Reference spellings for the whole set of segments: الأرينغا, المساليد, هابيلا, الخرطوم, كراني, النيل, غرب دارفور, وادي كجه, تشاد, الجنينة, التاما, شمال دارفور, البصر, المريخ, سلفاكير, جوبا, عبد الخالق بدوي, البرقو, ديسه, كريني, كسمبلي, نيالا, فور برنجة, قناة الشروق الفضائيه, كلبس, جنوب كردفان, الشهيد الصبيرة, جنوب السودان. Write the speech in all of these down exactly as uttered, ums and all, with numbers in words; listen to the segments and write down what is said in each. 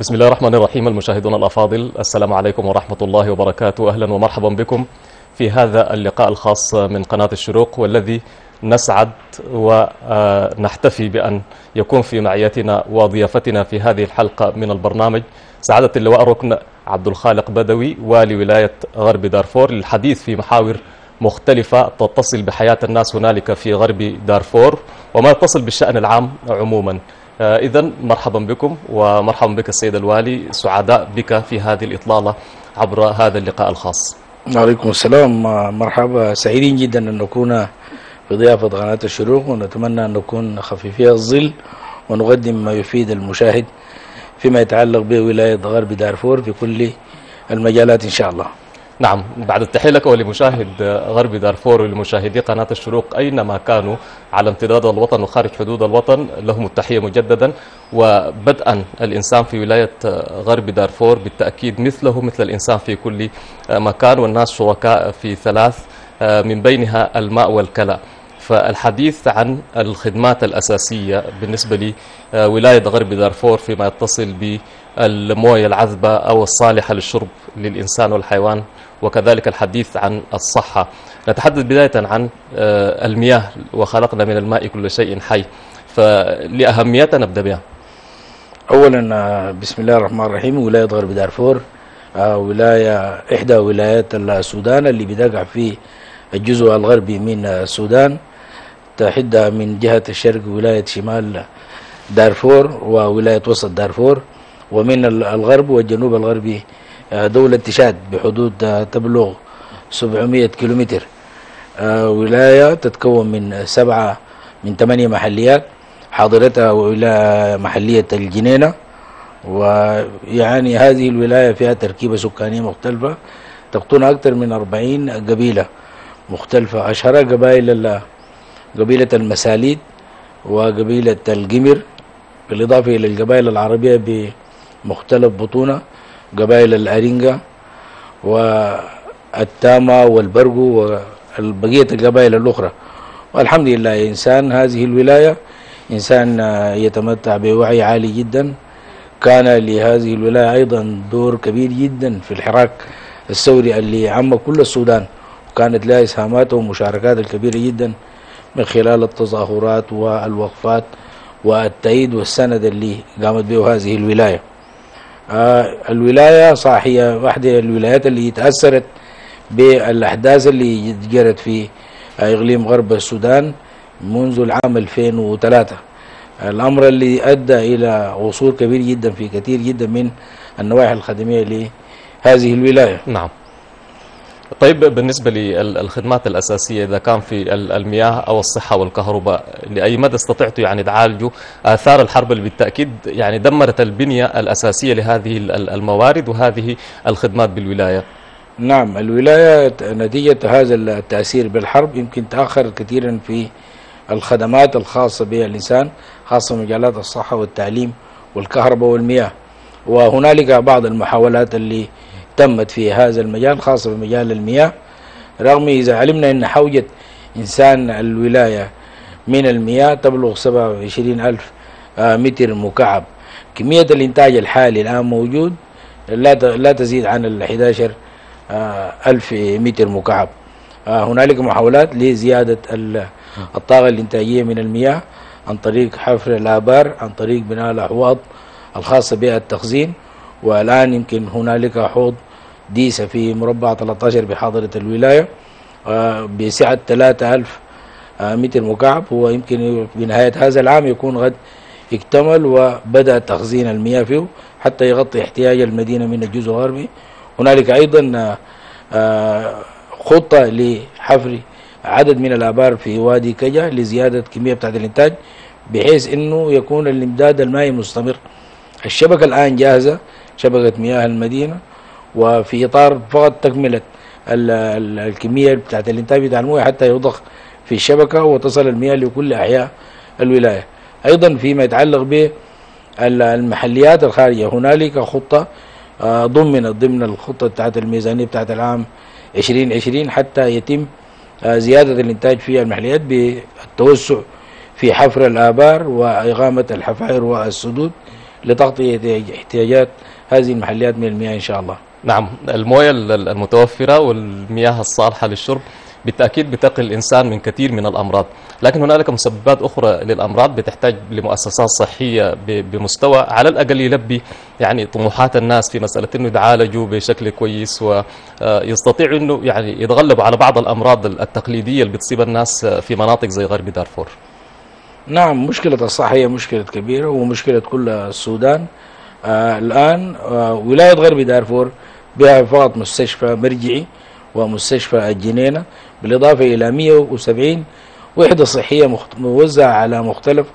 بسم الله الرحمن الرحيم. المشاهدون الأفاضل، السلام عليكم ورحمة الله وبركاته. أهلا ومرحبا بكم في هذا اللقاء الخاص من قناة الشروق، والذي نسعد ونحتفي بأن يكون في معيتنا وضيافتنا في هذه الحلقة من البرنامج سعادة اللواء الركن عبد الخالق بدوي، والي ولاية غرب دارفور، للحديث في محاور مختلفة تتصل بحياة الناس هنالك في غرب دارفور وما يتصل بالشأن العام عموما. إذن مرحبا بكم ومرحبا بك السيد الوالي، سعداء بك في هذه الإطلالة عبر هذا اللقاء الخاص. عليكم السلام، مرحبا، سعيدين جدا أن نكون بضيافة قناة الشروق، ونتمنى أن نكون خفيفي الظل ونقدم ما يفيد المشاهد فيما يتعلق بولاية غرب دارفور في كل المجالات إن شاء الله. نعم، بعد التحية لك ولمشاهد غرب دارفور ولمشاهدي قناة الشروق أينما كانوا على امتداد الوطن وخارج حدود الوطن، لهم التحية مجددا. وبدءا الإنسان في ولاية غرب دارفور بالتأكيد مثله مثل الإنسان في كل مكان، والناس شركاء في ثلاث من بينها الماء والكلاء. فالحديث عن الخدمات الأساسية بالنسبة لولاية غرب دارفور فيما يتصل بالموية العذبة أو الصالحة للشرب للإنسان والحيوان، وكذلك الحديث عن الصحة. نتحدث بداية عن المياه، وخلقنا من الماء كل شيء حي، فلأهميتها نبدأ بها. أولا بسم الله الرحمن الرحيم، ولاية غرب دارفور ولاية إحدى ولايات السودان اللي بتقع في الجزء الغربي من السودان، تحدها من جهة الشرق ولاية شمال دارفور وولاية وسط دارفور، ومن الغرب والجنوب الغربي دولة تشاد بحدود تبلغ سبعمائة كيلومتر. ولاية تتكون من سبعة من ثمانية محليات، حاضرتها ولاية محلية الجنينة، ويعني هذه الولاية فيها تركيبة سكانية مختلفة تقطن أكثر من أربعين قبيلة مختلفة. أشهرها قبائل قبيلة المساليد وقبيلة القمر، بالإضافة إلى القبائل العربية بمختلف بطونها، قبائل الأرينغا والتاما والبرقو وبقية القبائل الأخرى. والحمد لله إنسان هذه الولاية إنسان يتمتع بوعي عالي جدا. كان لهذه الولاية أيضا دور كبير جدا في الحراك الثوري اللي عم كل السودان، وكانت لها إسهامات ومشاركات الكبيرة جدا من خلال التظاهرات والوقفات والتأييد والسند اللي قامت به هذه الولاية. آه الولاية صاحية واحدة الولايات اللي تأثرت بالأحداث اللي جرت في إقليم غرب السودان منذ العام ألفين وثلاثة، الأمر اللي أدى إلى وصول كبير جدا في كثير جدا من النواحي الخدمية لهذه الولاية. نعم. طيب، بالنسبة للخدمات الأساسية إذا كان في المياه أو الصحة والكهرباء، لأي مدى استطعتوا يعني تعالجوا آثار الحرب اللي بالتأكيد يعني دمرت البنية الأساسية لهذه الموارد وهذه الخدمات بالولاية؟ نعم، الولاية نتيجة هذا التأثير بالحرب يمكن تأخرت كثيرا في الخدمات الخاصة بالإنسان، خاصة مجالات الصحة والتعليم والكهرباء والمياه. وهنالك بعض المحاولات اللي تمت في هذا المجال خاصة بمجال المياه، رغم إذا علمنا أن حوجة إنسان الولاية من المياه تبلغ سبعة وعشرين ألف متر مكعب. كمية الإنتاج الحالي الآن موجود لا تزيد عن ال أحد عشر ألف متر مكعب. هنالك محاولات لزيادة الطاقة الإنتاجية من المياه عن طريق حفر الآبار، عن طريق بناء الأحواض الخاصة بالتخزين، والآن يمكن هنالك حوض ديسه في مربع ثلاثة عشر بحاضرة الولاية بسعة ثلاثة آلاف متر مكعب، هو يمكن بنهاية هذا العام يكون قد اكتمل وبدأ تخزين المياه فيه حتى يغطي احتياج المدينة من الجزء الغربي. هنالك أيضا خطة لحفر عدد من الآبار في وادي كجه لزيادة كمية بتاعت الإنتاج، بحيث أنه يكون الإمداد المائي مستمر. الشبكة الآن جاهزة، شبكة مياه المدينة، وفي إطار فقط تكملة الكمية بتاعت الإنتاج بتاع المويه حتى يضخ في الشبكة وتصل المياه لكل أحياء الولاية. أيضا فيما يتعلق بالمحليات الخارجية، هنالك خطة ضمنت ضمن الخطة بتاعت الميزانية بتاعت العام ألفين وعشرين حتى يتم زيادة الإنتاج في المحليات بالتوسع في حفر الآبار وإغامة الحفائر والسدود لتغطية احتياجات هذه المحليات من المياه إن شاء الله. نعم، المويه المتوفرة والمياه الصالحة للشرب بالتأكيد بتقي الإنسان من كثير من الأمراض، لكن هنالك مسببات أخرى للأمراض بتحتاج لمؤسسات صحية بمستوى على الأقل يلبي يعني طموحات الناس في مسألة إنه يتعالجوا بشكل كويس ويستطيع إنه يعني يتغلبوا على بعض الأمراض التقليدية اللي بتصيب الناس في مناطق زي غرب دارفور. نعم، مشكلة الصحة هي مشكلة كبيرة ومشكلة كل السودان. آه الآن آه ولاية غرب دارفور بها فقط مستشفى مرجعي ومستشفى الجنينة، بالإضافة إلى مئة وسبعين وحدة صحية موزعة على مختلف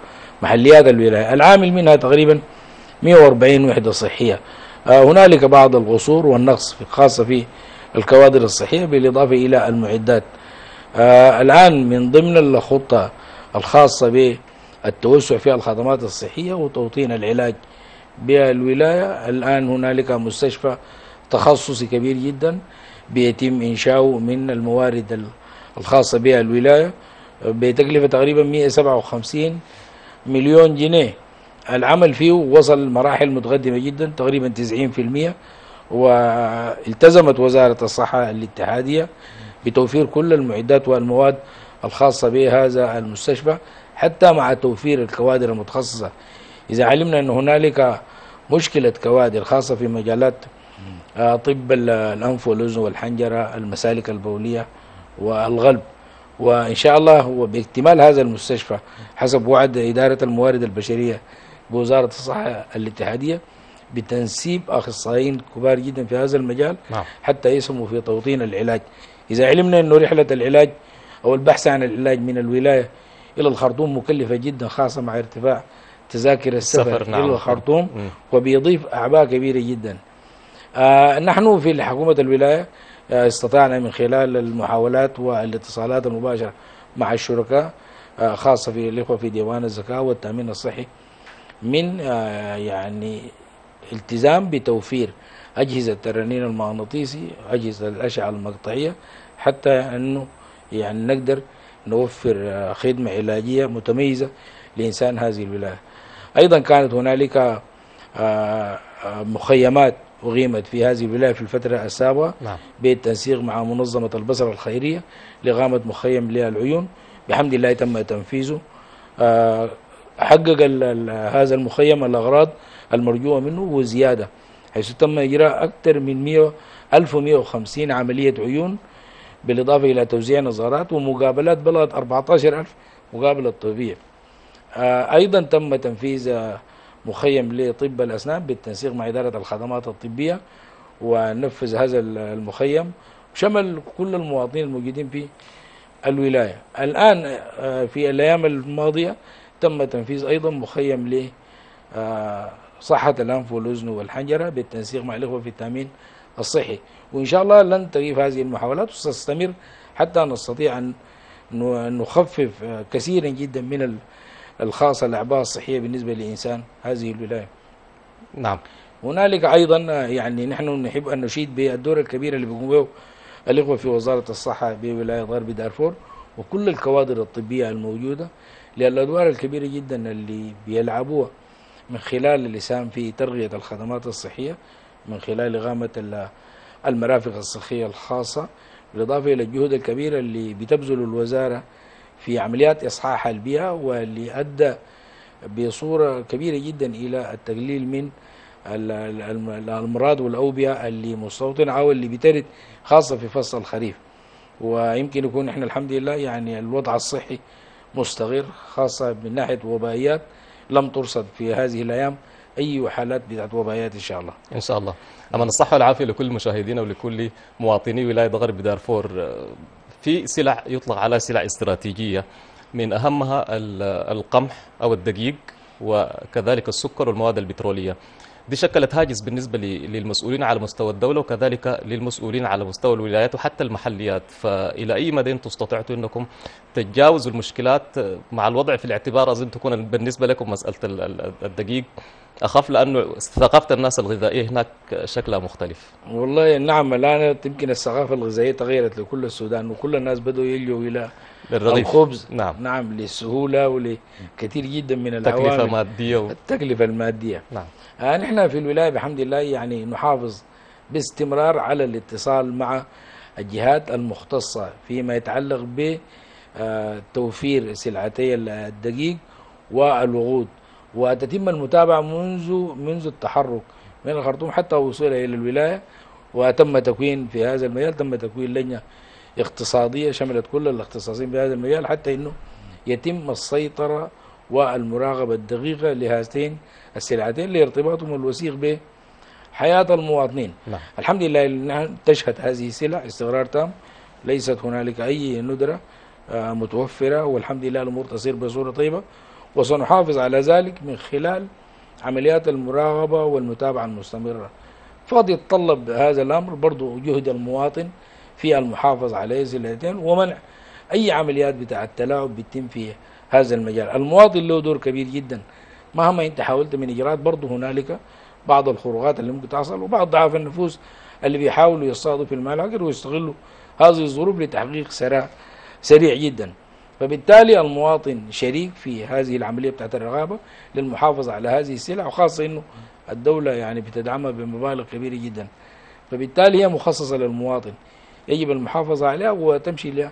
محليات الولاية، العامل منها تقريبا مئة وأربعين وحدة صحية. آه هنالك بعض القصور والنقص خاصة في الكوادر الصحية بالإضافة إلى المعدات. آه الآن من ضمن الخطة الخاصة بالتوسع في الخدمات الصحية وتوطين العلاج بالولاية، الآن هنالك مستشفى تخصصي كبير جدا بيتم إنشاؤه من الموارد الخاصة بها الولاية بتكلفة تقريبا مئة وسبعة وخمسين مليون جنيه. العمل فيه وصل مراحل متقدمة جدا تقريبا تسعين بالمئة، والتزمت وزارة الصحة الاتحادية بتوفير كل المعدات والمواد الخاصة بهذا المستشفى حتى مع توفير الكوادر المتخصصة. إذا علمنا أن هنالك مشكلة كوادر خاصة في مجالات طب الأنف والأذن والحنجرة، المسالك البولية والقلب، وإن شاء الله وباكتمال هذا المستشفى حسب وعد إدارة الموارد البشرية بوزارة الصحة الاتحادية بتنسيب أخصائيين كبار جدا في هذا المجال حتى يسهموا في توطين العلاج. إذا علمنا أن رحلة العلاج أو البحث عن العلاج من الولاية إلى الخرطوم مكلفة جدا خاصة مع ارتفاع تذاكر السفر نعم. إلى الخرطوم مم. وبيضيف أعباء كبيرة جدا. آه نحن في حكومة الولاية آه استطعنا من خلال المحاولات والاتصالات المباشرة مع الشركاء آه خاصة في الإخوة في ديوان الزكاة والتأمين الصحي من آه يعني التزام بتوفير أجهزة الرنين المغناطيسي، أجهزة الأشعة المقطعية، حتى أنه يعني نقدر نوفر آه خدمة علاجية متميزة لإنسان هذه الولاية. أيضا كانت هنالك مخيمات أقيمت في هذه الولاية في الفترة السابقة نعم. بالتنسيق مع منظمة البصر الخيرية لإقامة مخيم للعيون، بحمد الله تم تنفيذه. حقق هذا المخيم الأغراض المرجوة منه وزيادة، حيث تم إجراء أكثر من ألف ومئة وخمسين عملية عيون بالإضافة إلى توزيع نظارات ومقابلات بلغت أربعة عشر ألف مقابلة طبية. أيضا تم تنفيذ مخيم لطب الأسنان بالتنسيق مع إدارة الخدمات الطبية، ونفذ هذا المخيم شمل كل المواطنين الموجودين في الولاية. الآن في الأيام الماضية تم تنفيذ أيضا مخيم لصحة الأنف والأذن والحنجرة بالتنسيق مع الإخوة في التأمين الصحي، وإن شاء الله لن تغيب هذه المحاولات وستستمر حتى نستطيع أن نخفف كثيرا جدا من الخاصة الأعباء الصحية بالنسبة لإنسان هذه الولاية. نعم، هنالك أيضا يعني نحن نحب أن نشيد بالدور الكبير اللي بيقوم به الإخوة في وزارة الصحة بولاية غرب دارفور وكل الكوادر الطبية الموجودة، لأن الأدوار الكبيرة جدا اللي بيلعبوها من خلال الإسهام في ترقية الخدمات الصحية من خلال إقامة المرافق الصحية الخاصة، بالإضافة إلى الجهود الكبيرة اللي بتبذل الوزارة في عمليات إصحاح البيئة، واللي أدى بصورة كبيرة جدا إلى التقليل من الأمراض والأوبئة اللي مستوطنة أو اللي بترد خاصة في فصل الخريف. ويمكن يكون إحنا الحمد لله يعني الوضع الصحي مستقر خاصة من ناحية وبائيات، لم ترصد في هذه الأيام أي حالات بتاعت وبائيات إن شاء الله. إن شاء الله. أمن الصحة والعافية لكل مشاهدينا ولكل مواطني ولاية غرب دارفور. في سلع يطلق على سلع استراتيجية، من أهمها القمح أو الدقيق وكذلك السكر والمواد البترولية، دي شكلت هاجس بالنسبة للمسؤولين على مستوى الدولة وكذلك للمسؤولين على مستوى الولايات وحتى المحليات. فإلى أي مدى أنتم استطعتوا أنكم تتجاوزوا المشكلات مع الوضع في الاعتبار؟ أظن تكون بالنسبة لكم مسألة الدقيق أخاف لأنه ثقافة الناس الغذائية هناك شكلها مختلف. والله نعم، الآن يمكن الثقافة الغذائية تغيرت لكل السودان وكل الناس بدأوا يلجوا إلى الخبز نعم نعم للسهوله ولكثير جدا من العوامل، التكلفه الماديه و... التكلفه الماديه نعم. آه نحن في الولايه بحمد الله يعني نحافظ باستمرار على الاتصال مع الجهات المختصه فيما يتعلق بتوفير سلعتي الدقيق والوقود، وتتم المتابعه منذ منذ التحرك من الخرطوم حتى وصوله الى الولايه. وتم تكوين في هذا المجال تم تكوين لجنه اقتصاديه شملت كل الاختصاصيين في هذا المجال حتى انه يتم السيطره والمراقبه الدقيقه لهاتين السلعتين لارتباطهم الوثيق بحياه المواطنين. لا. الحمد لله نحن تشهد هذه السلع استقرار تام، ليست هنالك اي ندره متوفره، والحمد لله الامور تسير بصوره طيبه، وسنحافظ على ذلك من خلال عمليات المراقبه والمتابعه المستمره. فقد يتطلب هذا الامر برضه جهد المواطن في المحافظه على سلعتين ومنع اي عمليات بتاع التلاعب بتتم في هذا المجال. المواطن له دور كبير جدا، مهما انت حاولت من اجراءات برضه هنالك بعض الخروقات اللي ممكن تحصل، وبعض ضعاف النفوس اللي بيحاولوا يصطادوا في الملاعقر ويستغلوا هذه الظروف لتحقيق سرع سريع جدا. فبالتالي المواطن شريك في هذه العمليه بتاعت الرقابه للمحافظه على هذه السلع، وخاصه انه الدوله يعني بتدعمها بمبالغ كبيره جدا، فبالتالي هي مخصصه للمواطن يجب المحافظه عليها وتمشي لها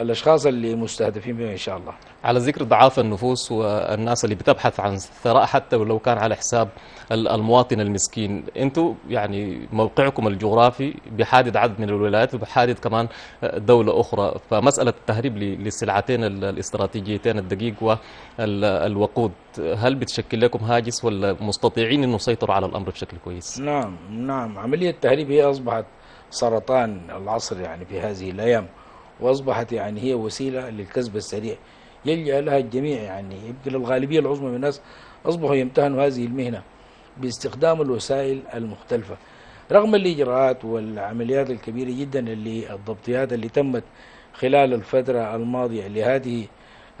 الاشخاص اللي مستهدفين بها ان شاء الله. على ذكر ضعاف النفوس والناس اللي بتبحث عن الثراء حتى ولو كان على حساب المواطن المسكين، انتم يعني موقعكم الجغرافي بحادد عدد من الولايات وبحادد كمان دوله اخرى، فمساله التهريب للسلعتين الاستراتيجيتين الدقيق والوقود هل بتشكل لكم هاجس ولا مستطيعين انه يسيطروا على الامر بشكل كويس؟ نعم نعم، عمليه التهريب هي اصبحت سرطان العصر يعني في هذه الايام، واصبحت يعني هي وسيله للكسب السريع يلجا لها الجميع، يعني يمكن الغالبيه العظمى من الناس اصبحوا يمتهنوا هذه المهنه باستخدام الوسائل المختلفه، رغم الاجراءات والعمليات الكبيره جدا اللي الضبطيات اللي تمت خلال الفتره الماضيه لهذه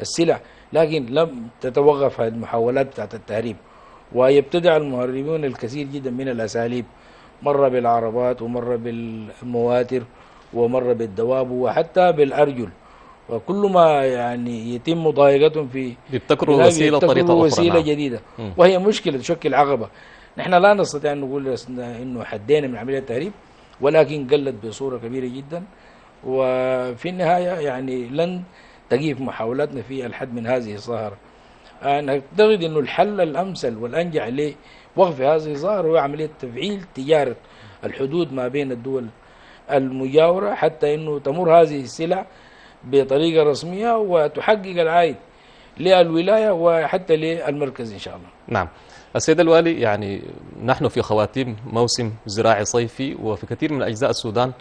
السلع، لكن لم تتوقف هذه المحاولات بتاعت التهريب، ويبتدع المهربون الكثير جدا من الاساليب، مره بالعربات ومره بالمواتر ومره بالدواب وحتى بالارجل، وكل ما يعني يتم مضايقتهم في بيبتكروا وسيله طريقه وسيله نعم. جديده م. وهي مشكله تشكل عقبه. نحن لا نستطيع ان نقول انه حدينا من عمليه التهريب، ولكن قلت بصوره كبيره جدا، وفي النهايه يعني لن تقيف محاولاتنا في الحد من هذه الظاهره. انا اعتقد انه الحل الامثل والانجع لوقف هذه الظاهره هو عمليه تفعيل تجاره الحدود ما بين الدول المجاوره، حتى انه تمر هذه السلع بطريقه رسميه وتحقق العائد للولايه وحتى للمركز ان شاء الله. نعم. السيد الوالي، يعني نحن في خواتيم موسم زراعي صيفي، وفي كثير من اجزاء السودان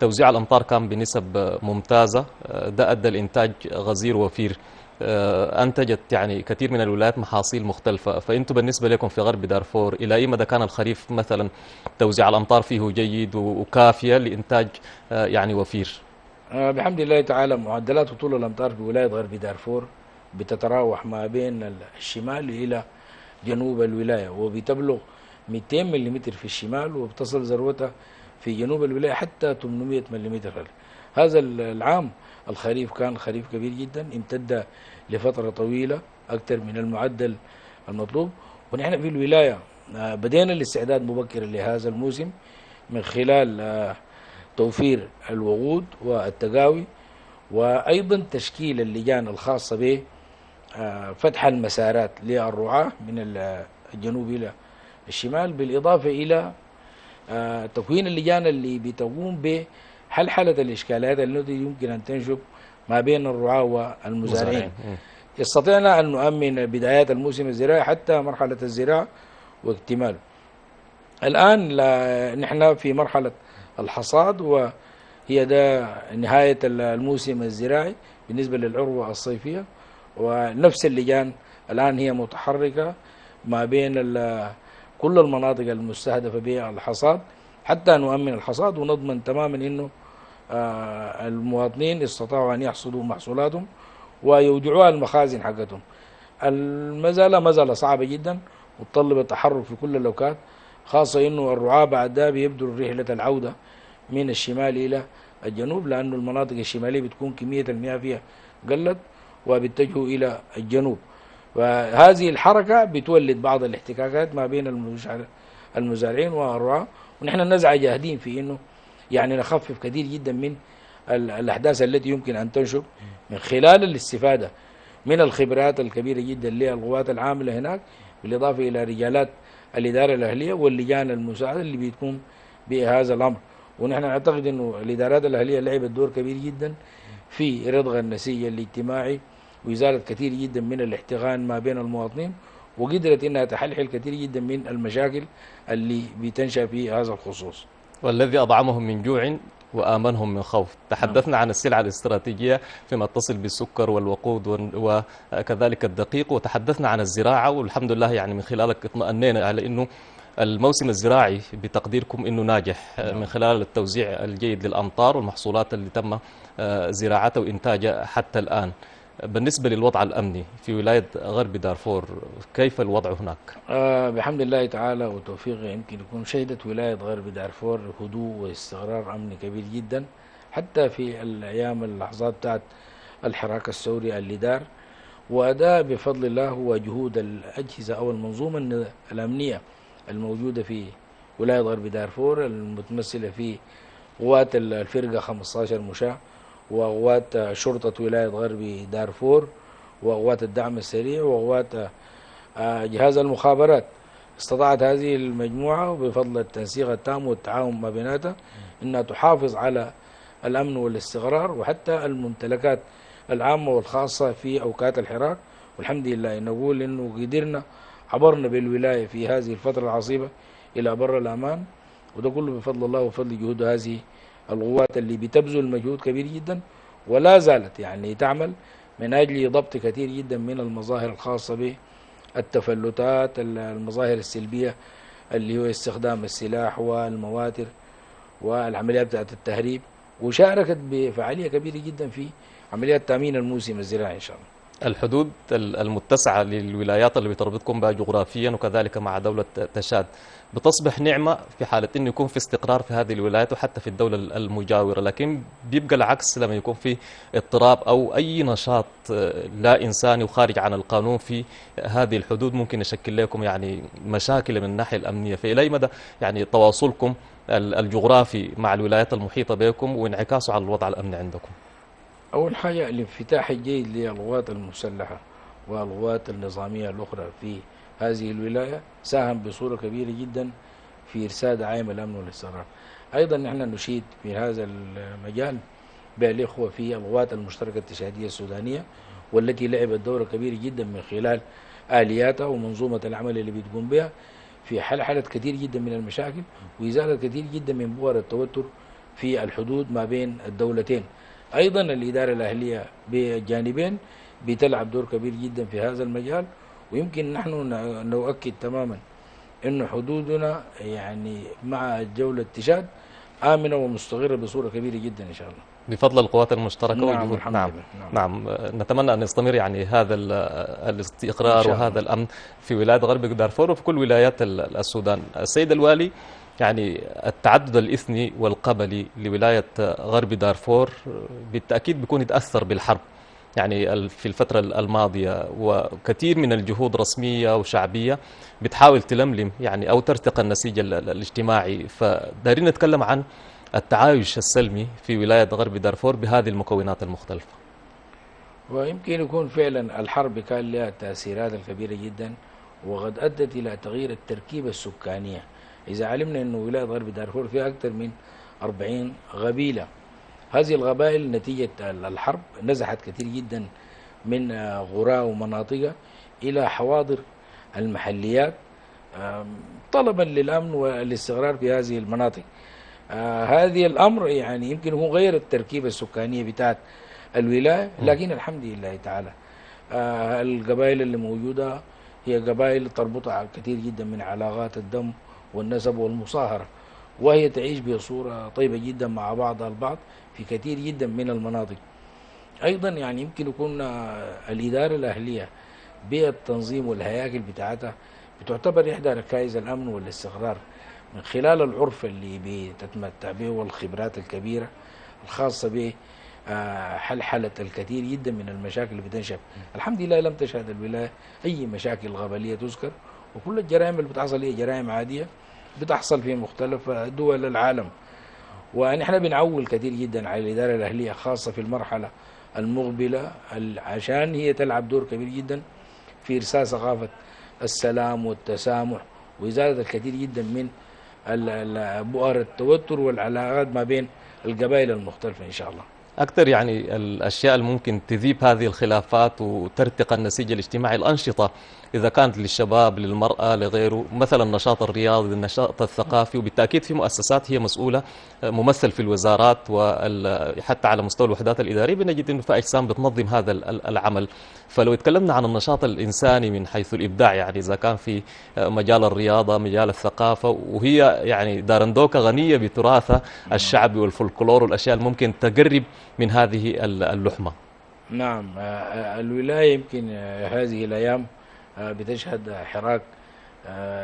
توزيع الامطار كان بنسب ممتازه، ده ادى لانتاج غزير وفير، انتجت يعني كثير من الولايات محاصيل مختلفه، فانتم بالنسبه لكم في غرب دارفور الى اي مدى كان الخريف مثلا توزيع الامطار فيه جيد وكافيه لانتاج يعني وفير؟ بحمد الله تعالى معدلات هطول الامطار في ولايه غرب دارفور بتتراوح ما بين الشمال الى جنوب الولايه، وبتبلغ مئتين ملم في الشمال وبتصل ذروتها في جنوب الولايه حتى ثمانمئة ملم. هذا العام الخريف كان خريف كبير جدا، امتد لفتره طويله اكثر من المعدل المطلوب، ونحن في الولايه بدينا الاستعداد مبكرا لهذا الموسم من خلال توفير الوقود والتقاوي، وايضا تشكيل اللجان الخاصه به فتح المسارات للرعاه من الجنوب الى الشمال، بالاضافه الى تكوين اللجان اللي بتقوم به هل حالة الإشكالات التي يمكن أن تنشب ما بين الرعاة والمزارعين. استطعنا أن نؤمن بدايات الموسم الزراعي حتى مرحلة الزراعة واكتماله. الآن نحن في مرحلة الحصاد، وهي ده نهاية الموسم الزراعي بالنسبة للعروة الصيفية، ونفس اللجان الآن هي متحركة ما بين كل المناطق المستهدفة بالحصاد حتى نؤمن الحصاد ونضمن تماما أنه آه المواطنين استطاعوا أن يحصدوا محصولاتهم ويوجعوها المخازن حقتهم. المزالة مزالة صعبة جدا وتطلب التحرك في كل اللوكات، خاصة أنه الرعاة بعد ده بيبدوا رحلة العودة من الشمال إلى الجنوب، لأنه المناطق الشمالية بتكون كمية المياه فيها قلت وبيتجهوا إلى الجنوب. وهذه الحركة بتولد بعض الاحتكاكات ما بين المزارعين والرعاة، ونحن النزعة جاهدين في أنه يعني نخفف كثير جدا من الأحداث التي يمكن أن تنشب من خلال الاستفادة من الخبرات الكبيرة جدا للقوات العاملة هناك، بالإضافة إلى رجالات الإدارة الأهلية واللجان المساعدة اللي بتقوم بهذا الأمر. ونحن نعتقد أنه الإدارات الأهلية لعبت دور كبير جدا في ردغ النسيج الاجتماعي وإزالة كثير جدا من الاحتقان ما بين المواطنين، وقدرت أنها تحلحل كثير جدا من المشاكل اللي بتنشأ في هذا الخصوص. والذي أطعمهم من جوع وآمنهم من خوف. تحدثنا عن السلع الاستراتيجية فيما اتصل بالسكر والوقود وكذلك الدقيق، وتحدثنا عن الزراعة، والحمد لله يعني من خلالك اطمأنينا على أنه الموسم الزراعي بتقديركم أنه ناجح من خلال التوزيع الجيد للأمطار والمحصولات اللي تم زراعتها وإنتاجها حتى الآن. بالنسبة للوضع الأمني في ولاية غرب دارفور، كيف الوضع هناك؟ آه بحمد الله تعالى وتوفيقه يمكن يكون شهدت ولاية غرب دارفور هدوء واستقرار أمني كبير جدا، حتى في الأيام اللحظات بتاعت الحراك الثوري اللي دار، وأداء بفضل الله وجهود الأجهزة أو المنظومة الأمنية الموجودة في ولاية غرب دارفور المتمثلة في قوات الفرقة خمسة عشر مشاة وقوات شرطة ولاية غرب دارفور وقوات الدعم السريع وقوات جهاز المخابرات. استطاعت هذه المجموعة بفضل التنسيق التام والتعاون ما بيناتها أنها تحافظ على الأمن والاستقرار وحتى الممتلكات العامة والخاصة في أوقات الحراك. والحمد لله نقول أنه قدرنا عبرنا بالولاية في هذه الفترة العصيبة إلى بر الأمان، وده كله بفضل الله وفضل جهود هذه القوات اللي بتبذل مجهود كبير جدا ولا زالت يعني تعمل من أجل ضبط كثير جدا من المظاهر الخاصة بالتفلتات، المظاهر السلبية اللي هو استخدام السلاح والمواتر والعمليات بتاعت التهريب، وشاركت بفعالية كبيرة جدا في عمليات تأمين الموسم الزراعي إن شاء الله. الحدود المتسعة للولايات اللي بتربطكم بها جغرافيا وكذلك مع دولة تشاد بتصبح نعمة في حالة إنه يكون في استقرار في هذه الولايات وحتى في الدولة المجاورة، لكن بيبقى العكس لما يكون في اضطراب أو أي نشاط لا إنساني وخارج عن القانون في هذه الحدود ممكن يشكل لكم يعني مشاكل من الناحية الأمنية. فإلى أي مدى يعني تواصلكم الجغرافي مع الولايات المحيطة بكم وانعكاسه على الوضع الأمني عندكم؟ أول حاجة الانفتاح الجيد للقوات المسلحة والقوات النظامية الأخرى في هذه الولاية ساهم بصورة كبيرة جدا في إرساد عائم الأمن والاستقرار. أيضا نحن نشيد في هذا المجال بالإخوة في القوات المشتركة التشادية السودانية، والتي لعبت دورة كبيرة جدا من خلال آلياتها ومنظومة العمل اللي بتقوم بها في حل حالة كثير جدا من المشاكل وإزالة كثير جدا من بؤر التوتر في الحدود ما بين الدولتين. أيضا الإدارة الأهلية بجانبين بتلعب دور كبير جدا في هذا المجال، ويمكن نحن نؤكد تماما أن حدودنا يعني مع جولة تشاد آمنة ومستقرة بصورة كبيرة جدا إن شاء الله بفضل القوات المشتركة. نعم الحمد نعم. نعم. نعم نتمنى أن يستمر يعني هذا الاستقرار وهذا الأمن في ولاية غرب دارفور وفي كل ولايات السودان. السيد الوالي، يعني التعدد الإثني والقبلي لولاية غرب دارفور بالتأكيد بيكون يتأثر بالحرب يعني في الفترة الماضية، وكثير من الجهود رسمية وشعبية بتحاول تلملم يعني أو ترتقي النسيج الاجتماعي. فدارين نتكلم عن التعايش السلمي في ولاية غرب دارفور بهذه المكونات المختلفة. ويمكن يكون فعلا الحرب كان لها تأثيرات الكبيرة جدا وقد أدت إلى تغيير التركيبة السكانية. إذا علمنا أن ولاية غرب دارفور فيها أكثر من أربعين قبيلة، هذه القبائل نتيجة الحرب نزحت كثير جدا من غراء ومناطقها إلى حواضر المحليات طلبا للأمن والاستقرار في هذه المناطق. هذه الأمر يعني يمكن هو غير التركيبة السكانية بتاعت الولاية، لكن الحمد لله تعالى القبائل اللي موجودة هي قبائل تربطها كثير جدا من علاقات الدم والنسب والمصاهرة، وهي تعيش بصورة طيبة جدا مع بعضها البعض في كثير جدا من المناطق. أيضا يعني يمكن يكون الإدارة الأهلية بالتنظيم والهياكل بتاعتها بتعتبر إحدى ركائز الأمن والاستقرار من خلال العرف اللي بتتمتع به والخبرات الكبيرة الخاصة حلحلت الكثير جدا من المشاكل اللي بتنشأ. الحمد لله لم تشهد الولاية أي مشاكل غابالية تذكر، وكل الجرائم اللي بتحصل هي جرائم عادية بتحصل في مختلف دول العالم. ونحن بنعول كثير جدا على الإدارة الأهلية خاصة في المرحلة المقبلة عشان هي تلعب دور كبير جدا في إرساء ثقافة السلام والتسامح وإزالة الكثير جدا من بؤر التوتر والعلاقات ما بين القبائل المختلفة إن شاء الله. أكثر يعني الأشياء الممكن تذيب هذه الخلافات وترتقى النسيج الاجتماعي الأنشطة إذا كانت للشباب للمرأة لغيره، مثلا النشاط الرياضي النشاط الثقافي، وبالتأكيد في مؤسسات هي مسؤولة ممثل في الوزارات وحتى على مستوى الوحدات الإدارية بنجد أنه في أجسام بتنظم هذا العمل. فلو تكلمنا عن النشاط الإنساني من حيث الإبداع، يعني إذا كان في مجال الرياضة مجال الثقافة، وهي يعني دارندوكا غنية بتراثها الشعبي والفولكلور والأشياء الممكن تقرب من هذه اللحمة. نعم، الولاية يمكن هذه الأيام بتشهد حراك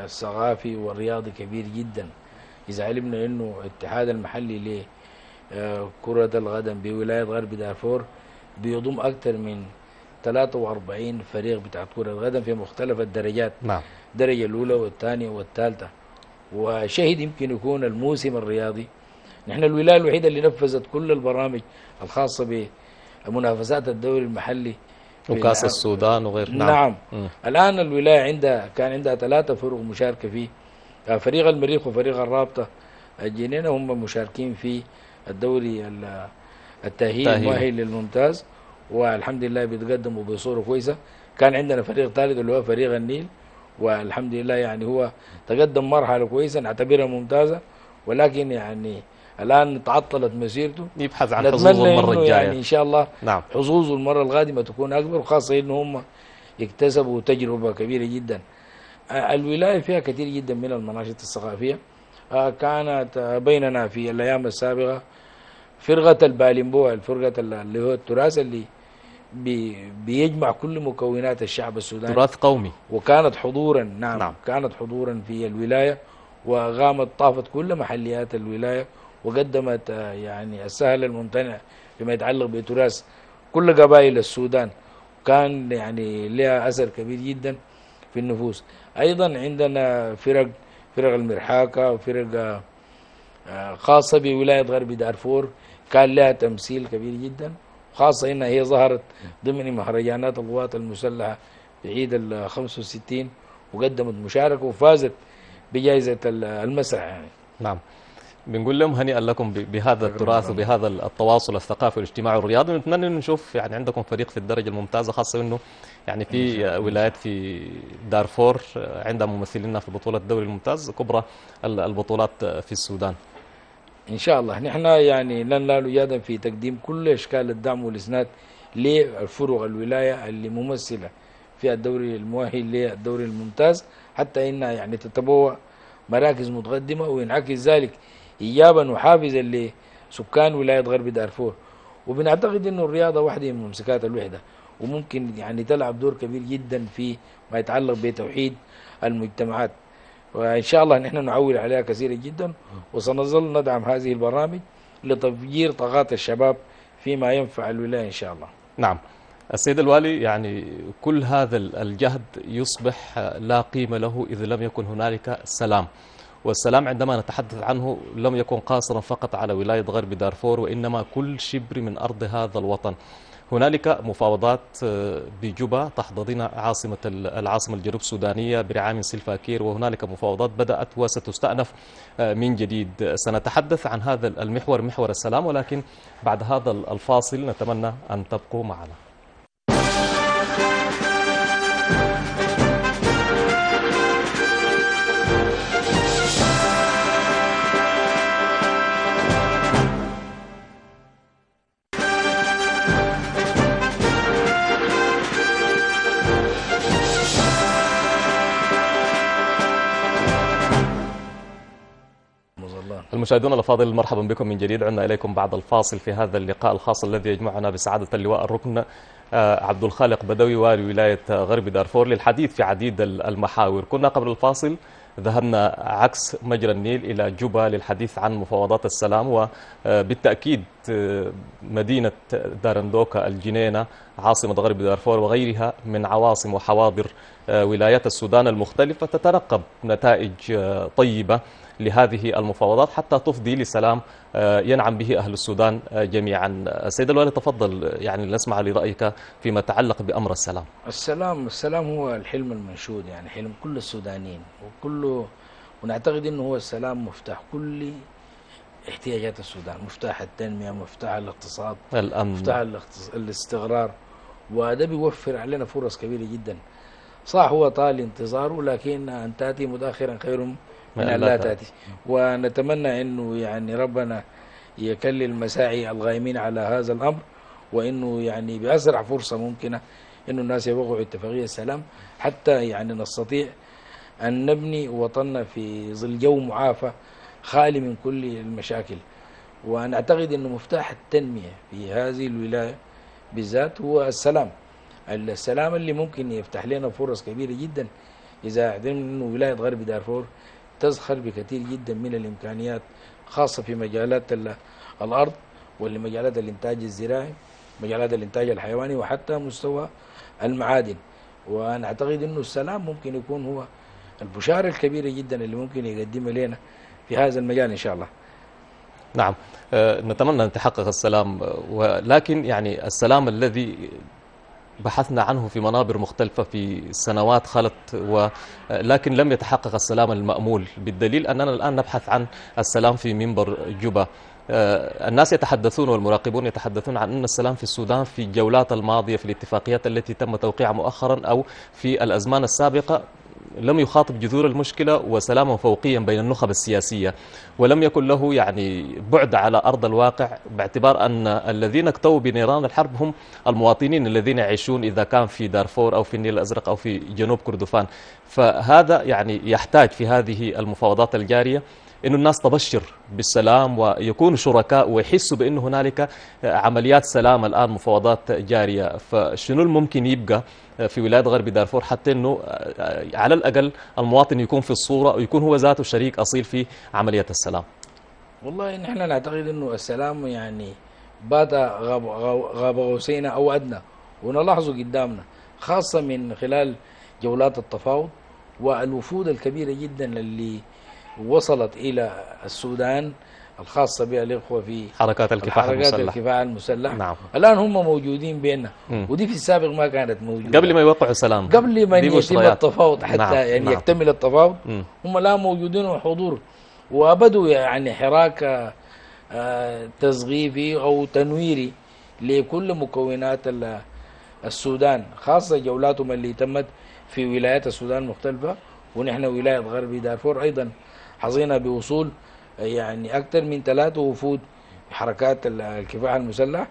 ثقافي ورياضي كبير جدا. إذا علمنا أنه الاتحاد المحلي لكرة القدم بولاية غرب دارفور بيضم أكثر من ثلاثة وأربعين فريق بتاع كرة القدم في مختلف الدرجات، نعم الدرجة الأولى والثانية والثالثة، وشهد يمكن يكون الموسم الرياضي. نحن الولاية الوحيدة اللي نفذت كل البرامج الخاصة بمنافسات الدوري المحلي وكاس السودان وغيره. نعم, نعم. الآن الولاية عندها كان عندها ثلاثة فرق مشاركة فيه، فريق المريخ وفريق الرابطة الجنينة هم مشاركين في الدوري التأهيل المؤهل للممتاز، والحمد لله بيتقدموا بصورة كويسة. كان عندنا فريق ثالث اللي هو فريق النيل، والحمد لله يعني هو تقدم مرحلة كويسة نعتبرها ممتازة، ولكن يعني الآن تعطلت مسيرته، يبحث عن حظوظه المرة الجاية يعني إن شاء الله. نعم. حظوظه المرة القادمة تكون أكبر، وخاصة إن هم يكتسبوا تجربة كبيرة جدا. الولاية فيها كثير جدا من المناشط الثقافية. كانت بيننا في الأيام السابقة فرقة البالنبوع، الفرقة اللي هو التراث اللي بي بيجمع كل مكونات الشعب السوداني، تراث قومي، وكانت حضورا نعم, نعم كانت حضورا في الولاية، وقامت طافت كل محليات الولاية وقدمت يعني السهل الممتنع فيما يتعلق بتراث كل قبائل السودان، وكان يعني لها أثر كبير جدا في النفوس. أيضا عندنا فرق فرق المرحاقة وفرق خاصة بولاية غرب دارفور كان لها تمثيل كبير جدا، خاصة إنها هي ظهرت ضمن مهرجانات القوات المسلحة في عيد ال خمسة وستين وقدمت مشاركة وفازت بجائزة المسرح يعني. نعم، بنقول لهم هنيئا لكم بهذا التراث وبهذا التواصل الثقافي والاجتماعي والرياضي، ونتمنى انه نشوف يعني عندكم فريق في الدرجه الممتازه، خاصه انه يعني في ولايات في دارفور عندها ممثلين في بطوله الدوري الممتاز كبرى البطولات في السودان. ان شاء الله نحن يعني لن ننال جادا في تقديم كل اشكال الدعم والاسناد لفرق الولايه اللي ممثله في الدوري المؤهل للدوري الممتاز، حتى انها يعني تتبوى مراكز متقدمه، وينعكس ذلك إيجابا وحافزا لسكان ولاية غرب دارفور. وبنعتقد أن الرياضة واحدة من ممسكات الوحدة، وممكن يعني تلعب دور كبير جدا في ما يتعلق بتوحيد المجتمعات، وإن شاء الله نحن نعول عليها كثيرا جدا، وسنظل ندعم هذه البرامج لتفجير طاقات الشباب فيما ينفع الولاية إن شاء الله. نعم السيد الوالي، يعني كل هذا الجهد يصبح لا قيمة له إذا لم يكن هنالك سلام، والسلام عندما نتحدث عنه لم يكن قاصرا فقط على ولاية غرب دارفور، وإنما كل شبر من أرض هذا الوطن. هنالك مفاوضات بجوبا تحتضنها عاصمة العاصمة الجنوب السودانية برعاية سلفاكير، وهنالك مفاوضات بدأت وستستأنف من جديد. سنتحدث عن هذا المحور محور السلام، ولكن بعد هذا الفاصل نتمنى أن تبقوا معنا. مشاهدونا الافاضل، مرحبا بكم من جديد. عدنا اليكم بعد الفاصل في هذا اللقاء الخاص الذي يجمعنا بسعاده اللواء الركن عبد الخالق بدوي والي ولايه غرب دارفور للحديث في عديد المحاور. كنا قبل الفاصل ذهبنا عكس مجرى النيل إلى جوبا للحديث عن مفاوضات السلام. وبالتأكيد مدينة دارندوكا، الجنينة، عاصمة غرب دارفور وغيرها من عواصم وحواضر ولايات السودان المختلفة تترقب نتائج طيبة لهذه المفاوضات حتى تفضي لسلام ينعم به أهل السودان جميعا. السيد الوالي تفضل، يعني نسمع لرأيك فيما يتعلق بأمر السلام. السلام السلام هو الحلم المنشود، يعني حلم كل السودانيين وكله، ونعتقد أنه هو السلام مفتاح كل احتياجات السودان، مفتاح التنمية، مفتاح الاقتصاد، الأمن، مفتاح الاستقرار، وده بيوفر علينا فرص كبيرة جدا. صح هو طال انتظاره، لكن أن تأتي متأخرا خير من لا تأتي. ونتمنى أنه يعني ربنا يكلل مساعي الغائمين على هذا الأمر، وأنه يعني بأسرع فرصة ممكنة أنه الناس يوقعوا اتفاقية السلام حتى يعني نستطيع أن نبني وطننا في ظل جو معافى خالي من كل المشاكل. ونعتقد أنه مفتاح التنمية في هذه الولاية بالذات هو السلام، السلام اللي ممكن يفتح لنا فرص كبيرة جدا إذا اعتبرنا أنه ولاية غرب دارفور تزخر بكثير جدا من الإمكانيات، خاصة في مجالات الأرض والمجالات الإنتاج الزراعي، مجالات الإنتاج الحيواني، وحتى مستوى المعادن. ونعتقد أنه السلام ممكن يكون هو البشارة الكبيرة جدا اللي ممكن يقدمها لنا في هذا المجال إن شاء الله. نعم، نتمنى أن تحقق السلام، ولكن يعني السلام الذي بحثنا عنه في منابر مختلفة في سنوات خلت، ولكن لم يتحقق السلام المأمول، بالدليل أننا الآن نبحث عن السلام في منبر جوبا. الناس يتحدثون والمراقبون يتحدثون عن أن السلام في السودان في الجولات الماضية، في الاتفاقيات التي تم توقيعها مؤخرا أو في الأزمان السابقة، لم يخاطب جذور المشكلة وسلاما فوقيا بين النخب السياسية، ولم يكن له يعني بعد على أرض الواقع، باعتبار أن الذين اكتووا بنيران الحرب هم المواطنين الذين يعيشون إذا كان في دارفور أو في النيل الأزرق أو في جنوب كردفان. فهذا يعني يحتاج في هذه المفاوضات الجارية أن الناس تبشر بالسلام ويكونوا شركاء ويحسوا بأن هنالك عمليات سلام الآن، مفاوضات جارية. فشنو الممكن يبقى في ولاية غرب دارفور حتى أنه على الأقل المواطن يكون في الصورة ويكون هو ذاته شريك أصيل في عملية السلام؟ والله نحن نعتقد أنه السلام يعني بات غاب غوسين أو أدنى، ونلاحظه قدامنا خاصة من خلال جولات التفاوض والوفود الكبيرة جدا اللي وصلت إلى السودان، الخاصة بها الإخوة في حركات الكفاح المسلح. الكفاح المسلح. نعم. الآن هم موجودين بيننا، ودي في السابق ما كانت موجودة. قبل ما يوقعوا السلام، قبل ما يتم التفاوض حتى، نعم. يعني نعم. يكتمل التفاوض، مم. هم الآن موجودين وحضور، وأبدوا يعني حراك تسغيفي أو تنويري لكل مكونات السودان، خاصة جولاتهم اللي تمت في ولايات السودان المختلفة. ونحن ولاية غرب دارفور أيضا حظينا بوصول يعني أكثر من ثلاثة وفود حركات الكفاح المسلح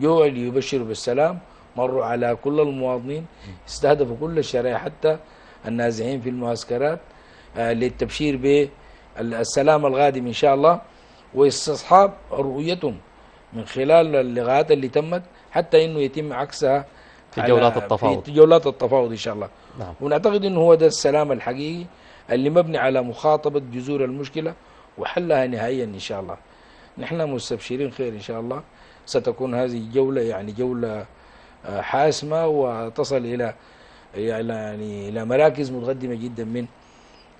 جوا ليبشروا بالسلام، مروا على كل المواطنين، استهدفوا كل الشرائح حتى النازحين في المعسكرات للتبشير بالسلام الغادم إن شاء الله، واستصحاب رؤيتهم من خلال اللقاءات اللي تمت حتى إنه يتم عكسها في جولات التفاوض في جولات التفاوض إن شاء الله. نعم. ونعتقد أنه هو ده السلام الحقيقي اللي مبني على مخاطبة جذور المشكلة وحلها نهائيا إن شاء الله. نحن مستبشرين خير إن شاء الله، ستكون هذه الجولة يعني جولة حاسمة وتصل إلى يعني إلى مراكز متقدمة جدا من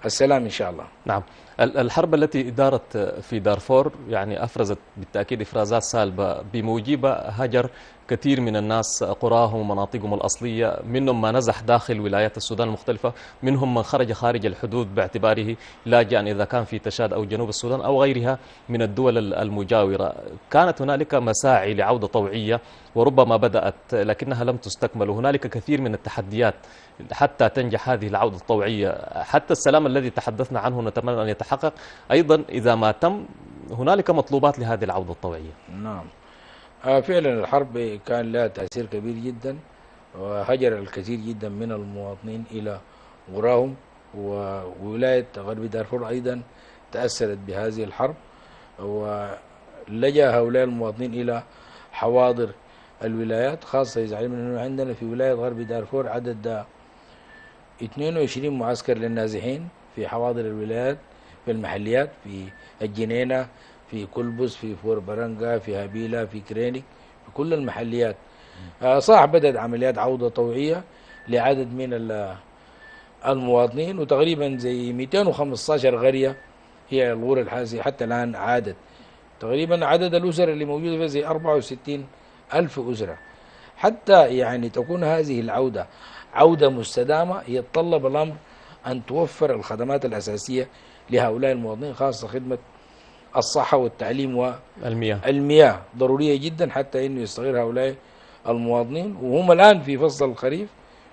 السلام إن شاء الله. نعم، الحرب التي دارت في دارفور يعني أفرزت بالتأكيد إفرازات سالبة، بموجبها هجر كثير من الناس قراهم ومناطقهم الأصلية، منهم ما نزح داخل ولايات السودان المختلفة، منهم من خرج خارج الحدود باعتباره لاجئا إذا كان في تشاد أو جنوب السودان أو غيرها من الدول المجاورة. كانت هنالك مساعي لعودة طوعية وربما بدأت لكنها لم تستكمل، وهنالك كثير من التحديات حتى تنجح هذه العودة الطوعية. حتى السلام الذي تحدثنا عنه نتمنى أن يتحقق أيضا، إذا ما تم هنالك مطلوبات لهذه العودة الطوعية. نعم فعلا الحرب كان لها تأثير كبير جدا، وهجر الكثير جدا من المواطنين إلى غراهم، وولاية غرب دارفور أيضا تأثرت بهذه الحرب، ولجأ هؤلاء المواطنين إلى حواضر الولايات، خاصة إذا علمنا أنه عندنا في ولاية غرب دارفور عدد اثنين وعشرين معسكر للنازحين في حواضر الولايات، في المحليات، في الجنينة، في كلبس، في فور برنجة، في هابيلا، في كريني، في كل المحليات. صح بدأت عمليات عودة طوعية لعدد من المواطنين، وتقريبا زي مئتين وخمسة عشر غرية هي الغور الحاسي حتى الآن عادت. تقريبا عدد الأسر اللي موجودة فيها زي أربعة وستين ألف أسرة. حتى يعني تكون هذه العودة عودة مستدامة يتطلب الأمر أن توفر الخدمات الأساسية لهؤلاء المواطنين، خاصة خدمة الصحة والتعليم والمياه، ضرورية جدا حتى أنه يستغل هؤلاء المواطنين، وهم الآن في فصل الخريف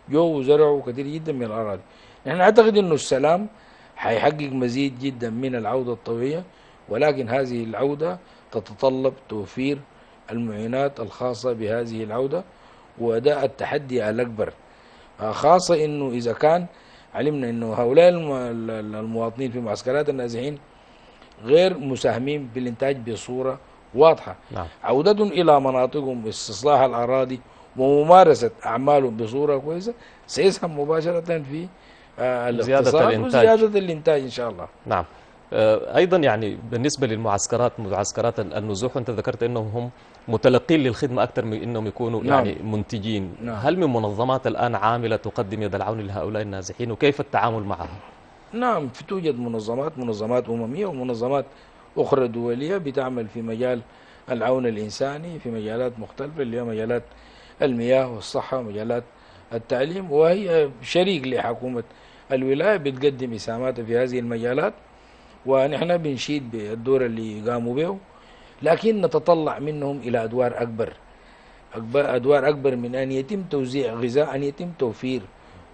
جو وزرعوا كثير جدا من الأراضي. نحن نعتقد أنه السلام حيحقق مزيد جدا من العودة الطبيعية، ولكن هذه العودة تتطلب توفير المعينات الخاصة بهذه العودة، وأداء التحدي الأكبر، خاصة أنه إذا كان علمنا أنه هؤلاء المواطنين في معسكرات النازحين غير مساهمين بالإنتاج بصورة واضحة. نعم. عودتهم إلى مناطقهم، استصلاح الأراضي وممارسة أعمالهم بصورة كويسة سيسهم مباشرة في زيادة الإنتاج. زيادة الإنتاج إن شاء الله. نعم. أيضا يعني بالنسبة للمعسكرات، معسكرات النزوح، أنت ذكرت أنهم هم متلقين للخدمة أكثر من أنهم يكونوا نعم. يعني منتجين. نعم. هل من منظمات الآن عاملة تقدم يد العون لهؤلاء النازحين، وكيف التعامل معهم؟ نعم، توجد منظمات منظمات أممية ومنظمات أخرى دولية بتعمل في مجال العون الإنساني في مجالات مختلفة، اللي هي مجالات المياه والصحة ومجالات التعليم، وهي شريك لحكومة الولاية بتقدم إسهاماتها في هذه المجالات، ونحن بنشيد بالدور اللي قاموا به، لكن نتطلع منهم إلى أدوار أكبر أكبر أدوار أكبر من أن يتم توزيع غذاء، أن يتم توفير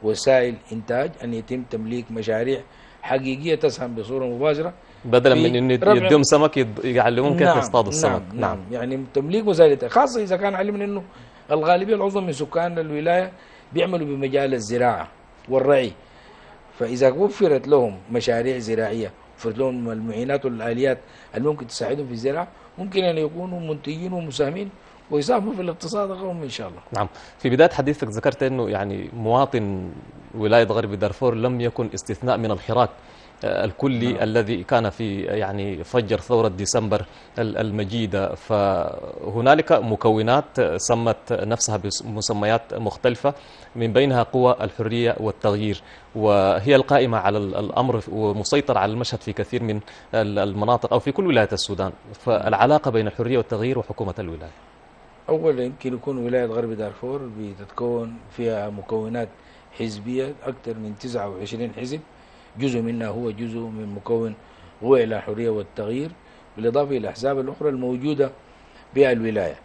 وسائل إنتاج، أن يتم تمليك مشاريع حقيقية تسهم بصورة مباشرة بدلا من أن يديهم سمك يعلمون كيف يصطادوا السمك. نعم. نعم يعني تمليك وسائل، خاصة إذا كان علمنا أنه الغالبية العظمى من سكان الولاية بيعملوا بمجال الزراعة والرعي، فإذا وفرت لهم مشاريع زراعية، وفرت لهم المعينات والآليات اللي ممكن تساعدهم في الزراعة، ممكن أن يكونوا منتجين ومساهمين ويساهموا في الاقتصاد القومي إن شاء الله. نعم. في بداية حديثك ذكرت أنه يعني مواطن ولاية غرب دارفور لم يكن استثناء من الحراك الكلي نعم. الذي كان في يعني فجر ثورة ديسمبر المجيدة، فهنالك مكونات سمت نفسها بمسميات مختلفة من بينها قوى الحرية والتغيير، وهي القائمة على الأمر ومسيطرة على المشهد في كثير من المناطق أو في كل ولايات السودان. فالعلاقة بين الحرية والتغيير وحكومة الولاية، أولا يمكن يكون ولاية غرب دارفور بتتكون فيها مكونات حزبية أكثر من تسعة وعشرين حزب، جزء منها هو جزء من مكون هو إلى الحرية والتغيير، بالإضافة إلى الأحزاب الأخرى الموجودة بالولاية.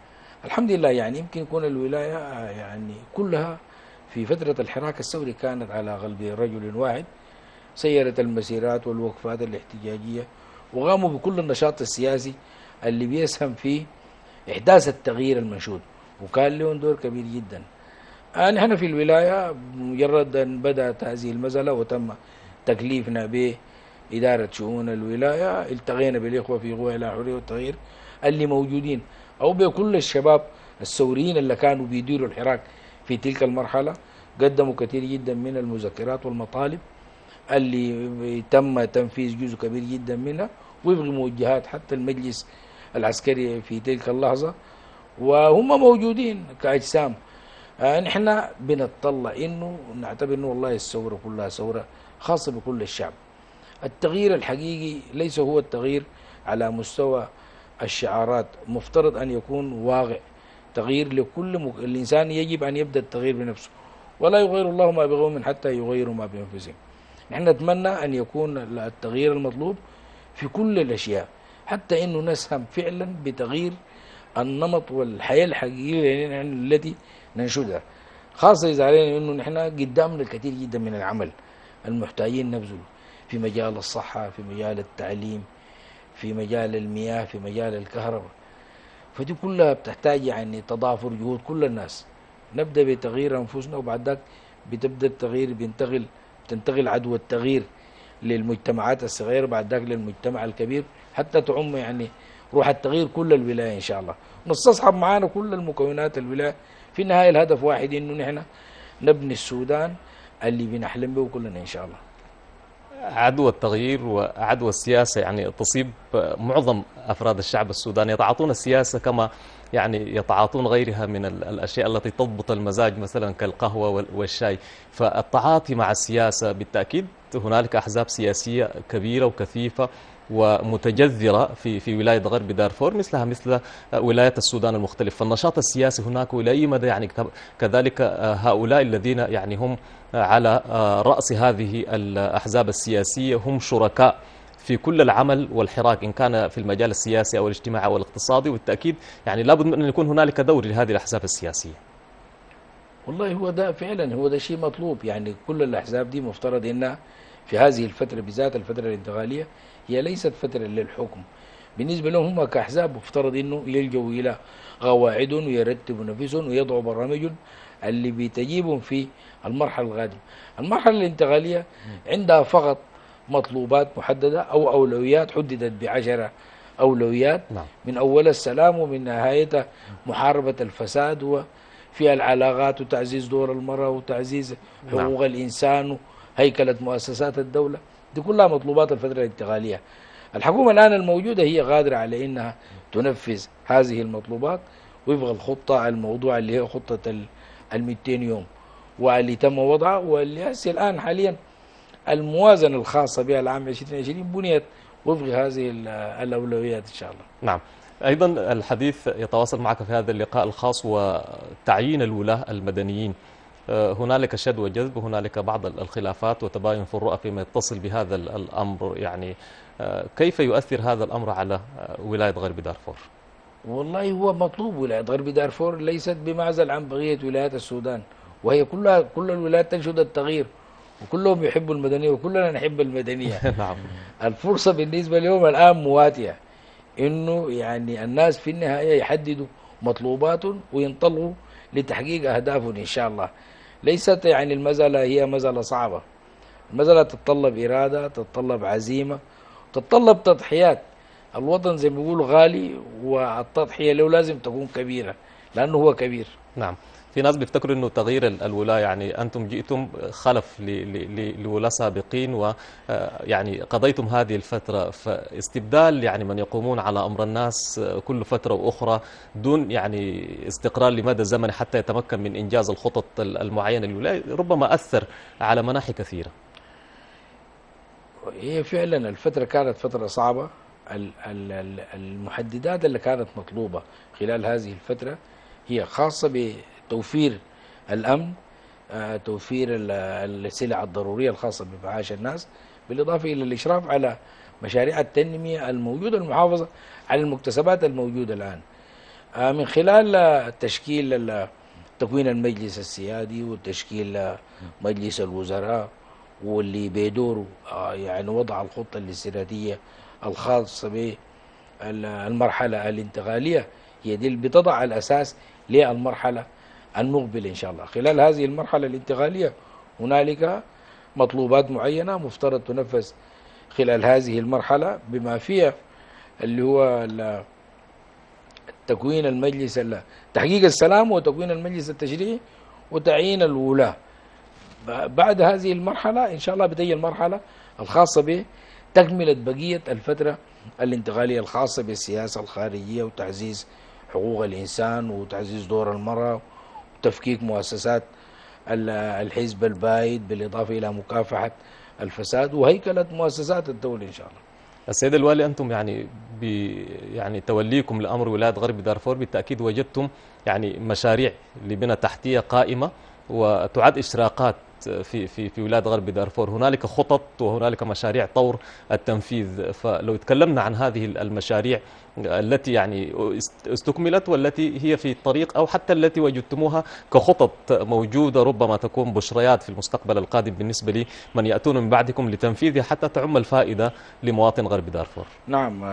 الحمد لله يعني يمكن يكون الولاية يعني كلها في فترة الحراك الثوري كانت على قلب رجل واحد، سيرت المسيرات والوقفات الاحتجاجية، وقاموا بكل النشاط السياسي اللي بيسهم في إحداث التغيير المنشود، وكان لهم دور كبير جدا. نحن في الولاية مجرد أن بدأت هذه المسألة وتم تكليفنا بإدارة شؤون الولاية، التقينا بالإخوة في قوى الحرية والتغيير اللي موجودين، أو بكل الشباب الثوريين اللي كانوا بيديروا الحراك في تلك المرحلة، قدموا كثير جدا من المذكرات والمطالب اللي تم تنفيذ جزء كبير جدا منها وفق موجهات حتى المجلس العسكري في تلك اللحظة، وهم موجودين كأجسام. نحن بنتطلع إنه نعتبر إنه والله الثورة كلها ثورة خاصة بكل الشعب. التغيير الحقيقي ليس هو التغيير على مستوى الشعارات، مفترض أن يكون واقع تغيير لكل مك... الإنسان يجب أن يبدأ التغيير بنفسه، ولا يغير الله ما بقوم حتى يغيروا ما بأنفسهم. نحن نتمنى أن يكون التغيير المطلوب في كل الأشياء، حتى أنه نسهم فعلا بتغيير النمط والحياة الحقيقية التي ننشدها، خاصة إذا علينا أنه نحن قدامنا الكثير جدا من العمل المحتاجين نبذله في مجال الصحة، في مجال التعليم، في مجال المياه، في مجال الكهرباء، فدي كلها بتحتاج يعني تضافر جهود كل الناس. نبدأ بتغيير أنفسنا، وبعد ذلك بتبدأ التغيير بينتقل بتنتقل عدوى التغيير للمجتمعات الصغيرة، بعد ذلك للمجتمع الكبير، حتى تعم يعني روح التغيير كل الولاية إن شاء الله. نستصحب معانا كل المكونات الولاية، في النهاية الهدف واحد، إنه نحن نبني السودان اللي بنحلم به كلنا إن شاء الله. عدوى التغيير وعدوى السياسة يعني تصيب معظم أفراد الشعب السوداني، يتعاطون السياسة كما يعني يتعاطون غيرها من الأشياء التي تضبط المزاج مثلا كالقهوة والشاي. فالتعاطي مع السياسة بالتأكيد هنالك أحزاب سياسية كبيرة وكثيفة ومتجذرة في في ولاية غرب دارفور مثلها مثل ولايات السودان المختلف، فالنشاط السياسي هناك إلى أي مدى يعني كذلك هؤلاء الذين يعني هم على رأس هذه الأحزاب السياسية هم شركاء في كل العمل والحراك إن كان في المجال السياسي أو الاجتماعي أو الاقتصادي، وبالتأكيد يعني لابد من أن يكون هنالك دور لهذه الأحزاب السياسية. والله هو ده فعلا هو ده شيء مطلوب، يعني كل الأحزاب دي مفترض أنها في هذه الفترة بذات الفترة الانتقالية هي ليست فترة للحكم، بالنسبة لهم هم كأحزاب مفترض أنه يلجوا إلى قواعد ويرتبوا نفسهم ويضعوا برامج اللي بتجيبهم في المرحلة القادمة. المرحلة الانتقالية عندها فقط مطلوبات محددة أو أولويات حددت بعشرة أولويات، من أول السلام ومن نهايته محاربة الفساد وفي العلاقات وتعزيز دور المرأة وتعزيز حقوق الإنسان وهيكلة مؤسسات الدولة، دي كلها مطلوبات الفترة الانتقالية. الحكومة الآن الموجودة هي قادرة على أنها تنفذ هذه المطلوبات وفق الخطة الموضوع اللي هي خطة المئتين يوم واللي تم وضعها، واللي هسه الآن حاليا الموازنة الخاصة بها العام ألفين وعشرين بنيت وفق هذه الأولويات إن شاء الله. نعم، أيضا الحديث يتواصل معك في هذا اللقاء الخاص وتعيين الولاة المدنيين، هنالك شد وجذب وهنالك بعض الخلافات وتباين في الرؤى فيما يتصل بهذا الأمر، يعني كيف يؤثر هذا الأمر على ولاية غرب دارفور؟ والله هو مطلوب، ولاية غرب دارفور ليست بمعزل عن بقية ولايات السودان، وهي كلها كل الولايات تنشد التغيير وكلهم يحبوا المدنية وكلنا نحب المدنية. نعم. الفرصة بالنسبة لهم الآن مواتية، إنه يعني الناس في النهاية يحددوا مطلوباتهم وينطلقوا لتحقيق أهدافهم إن شاء الله. ليست يعني المسألة هي مسألة صعبة، المسألة تتطلب إرادة، تتطلب عزيمة، تتطلب تضحيات. الوطن زي ما بيقولوا غالي، والتضحية له لازم تكون كبيرة لأنه هو كبير. نعم، في ناس بيفتكروا انه تغيير الولاة يعني انتم جئتم خلف لولاة سابقين ويعني قضيتم هذه الفترة، فاستبدال يعني من يقومون على امر الناس كل فترة واخرى دون يعني استقرار لمدى زمني حتى يتمكن من انجاز الخطط المعينة للولاة ربما اثر على مناحي كثيرة. هي فعلا الفترة كانت فترة صعبة، المحددات اللي كانت مطلوبة خلال هذه الفترة هي خاصة ب توفير الأمن، توفير السلع الضرورية الخاصة بمعاش الناس، بالإضافة إلى الإشراف على مشاريع التنمية الموجودة المحافظة على المكتسبات الموجودة الآن، من خلال تشكيل تكوين المجلس السيادي وتشكيل مجلس الوزراء واللي بيدوره يعني وضع الخطة الاستراتيجية الخاصة بالمرحلة الانتقالية، هي دي اللي بتضع الأساس للمرحلة المقبل إن شاء الله. خلال هذه المرحلة الانتقالية هنالك مطلوبات معينة مفترض تنفذ خلال هذه المرحلة، بما فيها اللي هو تكوين المجلس، تحقيق السلام وتكوين المجلس التشريعي وتعيين الولاة. بعد هذه المرحلة إن شاء الله بتجي المرحلة الخاصة به تكملة بقية الفترة الانتقالية الخاصة بالسياسة الخارجية وتعزيز حقوق الإنسان وتعزيز دور المرأة، تفكيك مؤسسات الحزب البايد بالإضافة إلى مكافحة الفساد وهيكلة مؤسسات الدولة إن شاء الله. السيد الوالي، أنتم يعني يعني توليكم لأمر ولاية غرب دارفور بالتأكيد وجدتم يعني مشاريع لبنى تحتية قائمة وتعد إشراقات في في في ولاية غرب دارفور، هنالك خطط وهنالك مشاريع طور التنفيذ، فلو تكلمنا عن هذه المشاريع التي يعني استكملت والتي هي في الطريق أو حتى التي وجدتموها كخطط موجودة ربما تكون بشريات في المستقبل القادم بالنسبة لمن يأتون من بعدكم لتنفيذها حتى تعم الفائدة لمواطن غرب دارفور. نعم،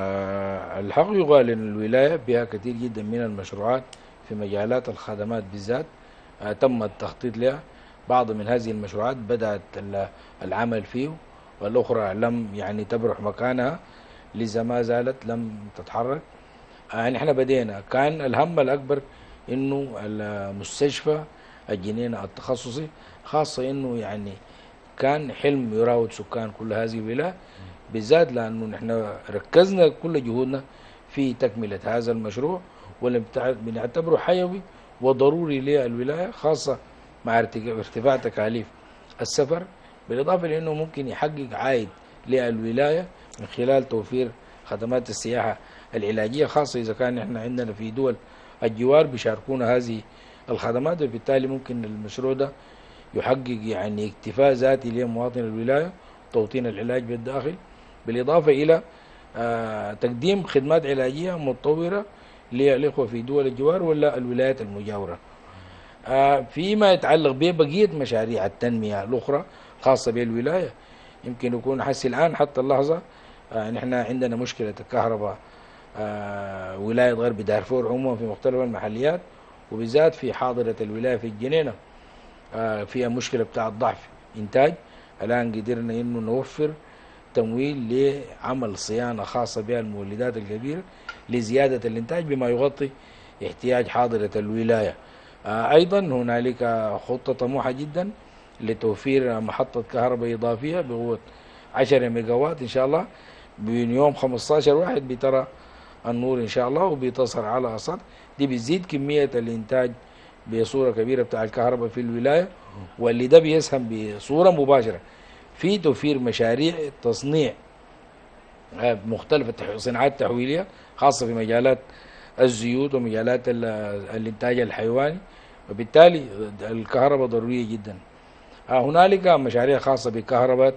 الحق يقال أن الولاية بها كثير جدا من المشروعات في مجالات الخدمات بالذات تم التخطيط لها، بعض من هذه المشروعات بدأت العمل فيه والأخرى لم يعني تبرح مكانها لذا ما زالت لم تتحرك. يعني احنا بدينا كان الهم الأكبر إنه المستشفى الجنينة التخصصي، خاصة إنه يعني كان حلم يراود سكان كل هذه الولاية، بالذات لأنه نحن ركزنا كل جهودنا في تكملة هذا المشروع، ولم بنعتبره حيوي وضروري للولاية، خاصة مع ارتفاع تكاليف السفر، بالإضافة لأنه ممكن يحقق عائد للولاية من خلال توفير خدمات السياحة العلاجية، خاصة إذا كان نحن عندنا في دول الجوار بيشاركونا هذه الخدمات، وبالتالي ممكن المشروع ده يحقق يعني اكتفاء ذاتي لمواطن الولاية، توطين العلاج بالداخل، بالإضافة إلى تقديم خدمات علاجية متطورة للإخوة في دول الجوار ولا الولايات المجاورة. فيما يتعلق ببقية مشاريع التنمية الأخرى خاصة بالولاية، يمكن يكون حسي الآن حتى اللحظة نحن عندنا مشكلة الكهرباء ولاية غرب دارفور عموما في مختلف المحليات، وبالذات في حاضرة الولاية في الجنينة فيها مشكلة بتاع ضعف إنتاج. الآن قدرنا إنه نوفر تمويل لعمل صيانة خاصة بها المولدات الكبيرة لزيادة الإنتاج بما يغطي احتياج حاضرة الولاية. أيضا هنالك خطة طموحة جدا لتوفير محطة كهرباء إضافية بقوة عشرة ميجاوات إن شاء الله بين يوم خمسة عشر واحد بترى النور إن شاء الله، وبتصل على أسطح دي بتزيد كمية الإنتاج بصورة كبيرة بتاع الكهرباء في الولاية، واللي ده بيسهم بصورة مباشرة في توفير مشاريع التصنيع مختلف الصناعات التحويلية خاصة في مجالات الزيوت ومجالات الإنتاج الحيواني، وبالتالي الكهرباء ضرورية جدا. هنالك مشاريع خاصة بكهرباء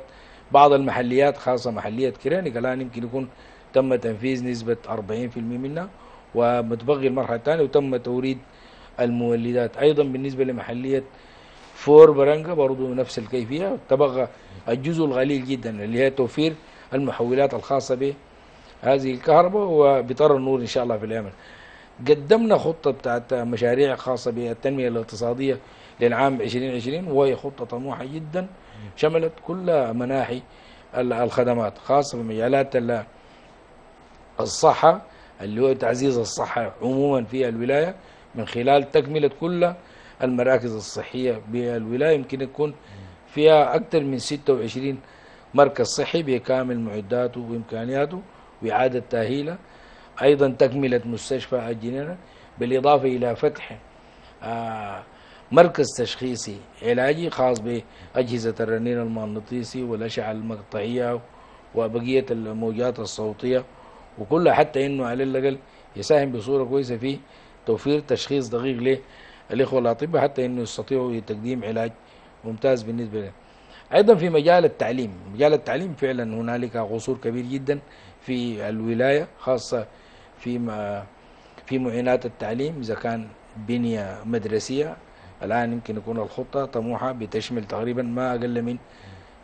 بعض المحليات خاصة محلية كراني، الآن يمكن يكون تم تنفيذ نسبة أربعين بالمئة منها ومتبقي المرحلة الثانية، وتم توريد المولدات. أيضا بالنسبة لمحلية فور برنجة برضو نفس الكيفية، تبقى الجزء القليل جدا اللي هي توفير المحولات الخاصة به هذه الكهرباء، وبترى النور إن شاء الله في اليمن. قدمنا خطة بتاعت مشاريع خاصة بالتنمية الاقتصادية للعام عشرين عشرين، وهي خطة طموحة جدا شملت كل مناحي الخدمات خاصة بمجالات الصحة اللي هو تعزيز الصحة عموما في الولاية من خلال تكملة كل المراكز الصحية بالولاية، يمكن يكون فيها أكثر من ستة وعشرين مركز صحي بكامل معداته وإمكانياته وإعادة تأهيله. أيضا تكملة مستشفى الجنينة، بالإضافة إلى فتح مركز تشخيصي علاجي خاص بأجهزة الرنين المغناطيسي والأشعة المقطعية وبقية الموجات الصوتية وكلها، حتى إنه على الأقل يساهم بصورة كويسة في توفير تشخيص دقيق للإخوة الأطباء حتى إنه يستطيعوا تقديم علاج ممتاز بالنسبة لهم. أيضا في مجال التعليم، مجال التعليم فعلا هنالك قصور كبير جدا في الولاية خاصة في في معينات التعليم، إذا كان بنية مدرسية. الآن يمكن يكون الخطة طموحة بتشمل تقريبا ما أقل من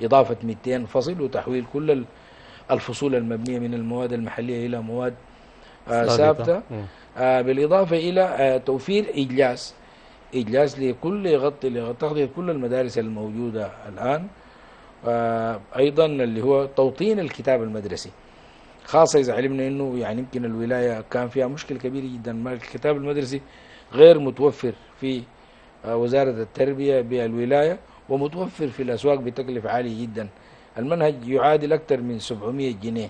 إضافة مئتين فصل وتحويل كل الفصول المبنية من المواد المحلية إلى مواد ثابتة، بالإضافة إلى توفير إجلاس إجلاس لكل يغطي تغطية كل المدارس الموجودة الآن. أيضا اللي هو توطين الكتاب المدرسي، خاصة إذا علمنا أنه يعني يمكن الولاية كان فيها مشكلة كبيرة جدا، ما الكتاب المدرسي غير متوفر في وزارة التربية بالولاية ومتوفر في الأسواق بتكلفة عالية جدا. المنهج يعادل أكثر من سبعمئة جنيه